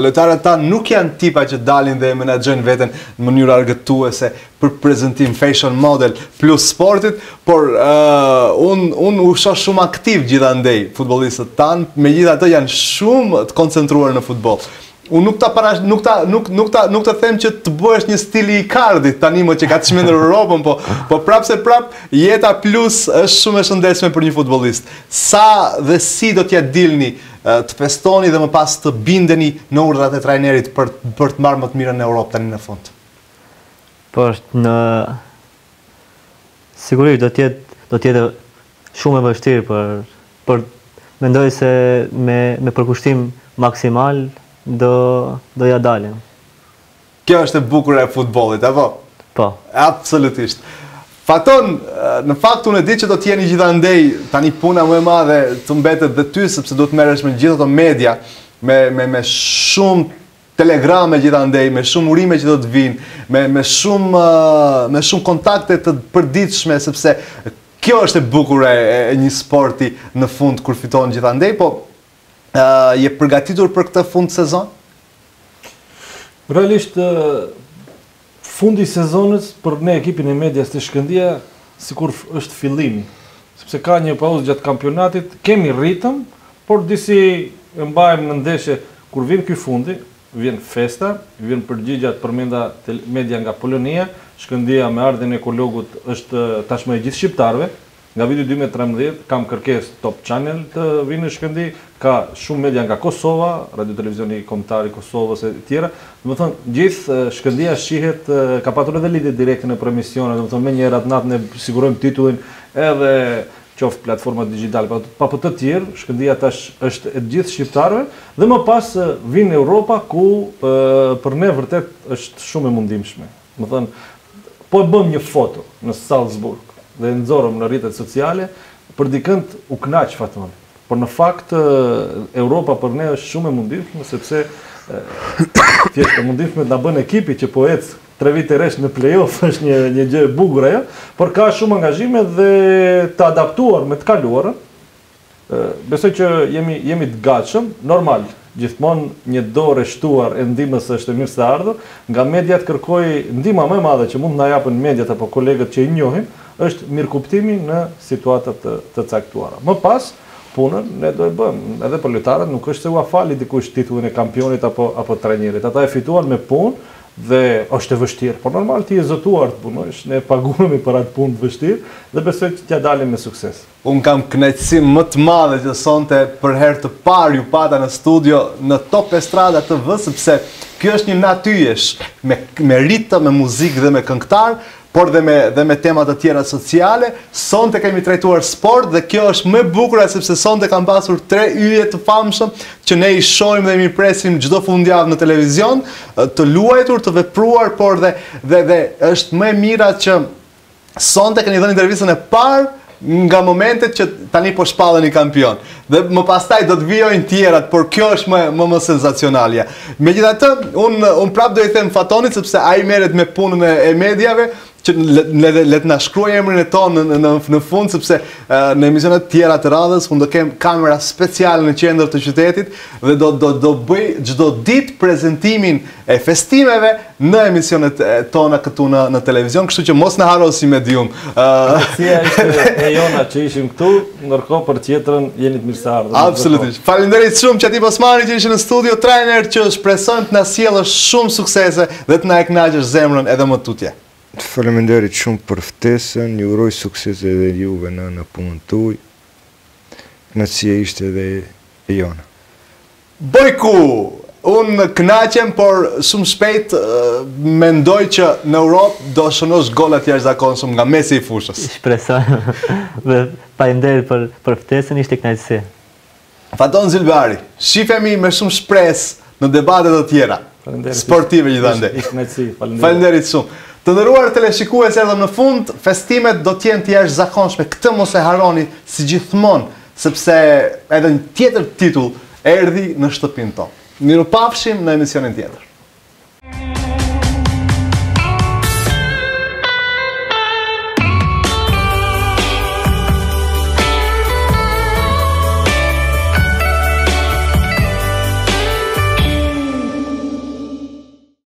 lojtarët ta nuk janë tipa që dalin dhe e menaxhojnë veten në mënyrë argëtuese për prezantim fashion model plus sportit, por unë u shoh shumë aktiv gjithandej futbollistët tanë, megjithatë janë shumë të koncentruar në futboll. Unë nuk ta them që të bëhesh një stili i Kardit tani më që ka të shmendur Europën, po prap jeta plus është shumë e shëndetshme për një futbollist. Sa dhe si do t'ja dilni, të festoni dhe më pas të bindeni në urdhrat e trajnerit për të marrë më të mirën në Europë tani në fund? Po është sigurisht do tjetë shumë e vështirë për mendoj se me përkushtim maksimal do ja dalim. Kjo është e bukura e futbollit, apo? Po. Absolutisht. Faton, në fakt unë e di që do t'jeni gjithandej, tani puna më e madhe të mbetet dhe ty, sepse do të merresh me gjithë ato media, me shumë telegrame gjithandej, me shumë urime që do të vinë, me shumë kontakte të përditshme, sepse kjo është e bukur e një sporti në fund kur fiton gjithandej, po je përgatitur për këtë fund sezon? Realisht, fundi sezonës për ne ekipin e medias të Shkëndija sikur është fillimi, sepse ka një pauzë gjatë kampionatit, kemi ritëm, por disi e mbajmë në ndeshje kur vjen ky fundi, vjen festa, vjen përgjigja të përmenda media nga Polonia, Shkëndija me ardhen e Eko Lokut është tashmë e gjithë shqiptarëve. Nga viti 2013 kam kërkesë Top Channel të vinë në Shkëndi, ka shumë media nga Kosova, Radio Televizioni Kombëtar i Kosovës e tjera. Do të thonë gjithë Shkëndia shihet, ka patur edhe lidhje direkte në premisione, do të thonë menjëherë natën ne sigurojmë titullin, edhe qoftë platformat digjitale, pa për të tjerë, Shkëndia tash është e gjithë shqiptarëve dhe më pas vin në Europa ku për ne vërtet është shumë e mundimshme. Do të thonë po e bëm një foto në Salzburg dhe nëzorëm në rritet sociale, për dikënd u knaq Faton. Por në fakt, Europa për ne është shumë e mundifme, sepse thjesht e mundifme të na bën ekipi që po ecë 3 vite rresht në play-off, është një gjë e bukur ajo, por ka shumë angazhime dhe të adaptuar me të kaluarën. Besoj që jemi të gatshëm, normal, gjithmonë një dorë e shtuar e ndihmës është e mirë se ardhur, nga mediat kërkoj ndihma më e madhe që mund na japin mediat apo kolegët që i njohim, është mirëkuptimi në situatat të caktuara. Më pas, punën ne do e bëjmë. Edhe për lojtarët nuk është se u afali dikush titullin e kampionit apo trajnerit. Ata e fituan me punë dhe është e vështirë. Por normal ti je zotuar të punosh, ne paguhemi për atë punë të vështirë dhe besoj që t'ja dalim me sukses. Unë kam kënaqësi më të madhe që sonte për herë të parë ju pata në studio në Top Estrada TV, sepse kjo është një Natë Yjesh me ritëm, me muzikë dhe me këngëtar, por dhe me temat të tjera sociale. Sonte kemi trajtuar sport dhe kjo është më e bukur sepse sonte kam pasur 3 yje të famshëm që ne i shohim dhe i presim çdo fundjavë në televizion, të luajtur, të vepruar, por dhe është më e mira që sonte keni dhënë intervistën e parë nga momentet që tani po shpalleni kampion. Dhe më pastaj do të vijojnë tjerat, por kjo është më sensacionalja. Megjithatë, unë prap do i them Fatonit sepse ai merret me punën e mediave, që letë na shkruaj emrin e tonë në fund, sepse në emisionet tjera të radhës, unë do kem kamera speciale në qendër të qytetit dhe do bëj çdo ditë prezentimin e festimeve në emisionet tona këtu në televizion, kështu që mos na haro si medium. Kësia ishte e jona që ishim këtu, ndërkohë për tjetrën jeni të mirë se ardhur. Absolutisht. Faleminderit shumë Qatip Osmani që ishte në studio, trajner që shpresojmë të na sjellësh shumë suksese dhe të na e kënaqësh zemrën edhe më tutje. Faleminderit shumë për ftesën, ju uroj sukses edhe juve në punën tuaj. Kënaqësia ishte edhe e jona. Bojku, unë kënaqem, por shumë shpejt mendoj që në Europë do shënosh golat jashtëzakonshëm nga mesi i fushës. Shpresoj. Faleminderit për ftesën, ishte kënaqësi. Faton Zylbehari, shihemi me shumë shpresë në debatet të tjera sportive gjithandej. Faleminderit shumë. Të nderuar teleshikues, erdhëm në fund, festimet do t'jenë të jashtëzakonshme, këtë mos e harroni si gjithmonë, sepse edhe një tjetër titull erdhi në shtëpinë tonë. Mirupafshim në emisionin tjetër.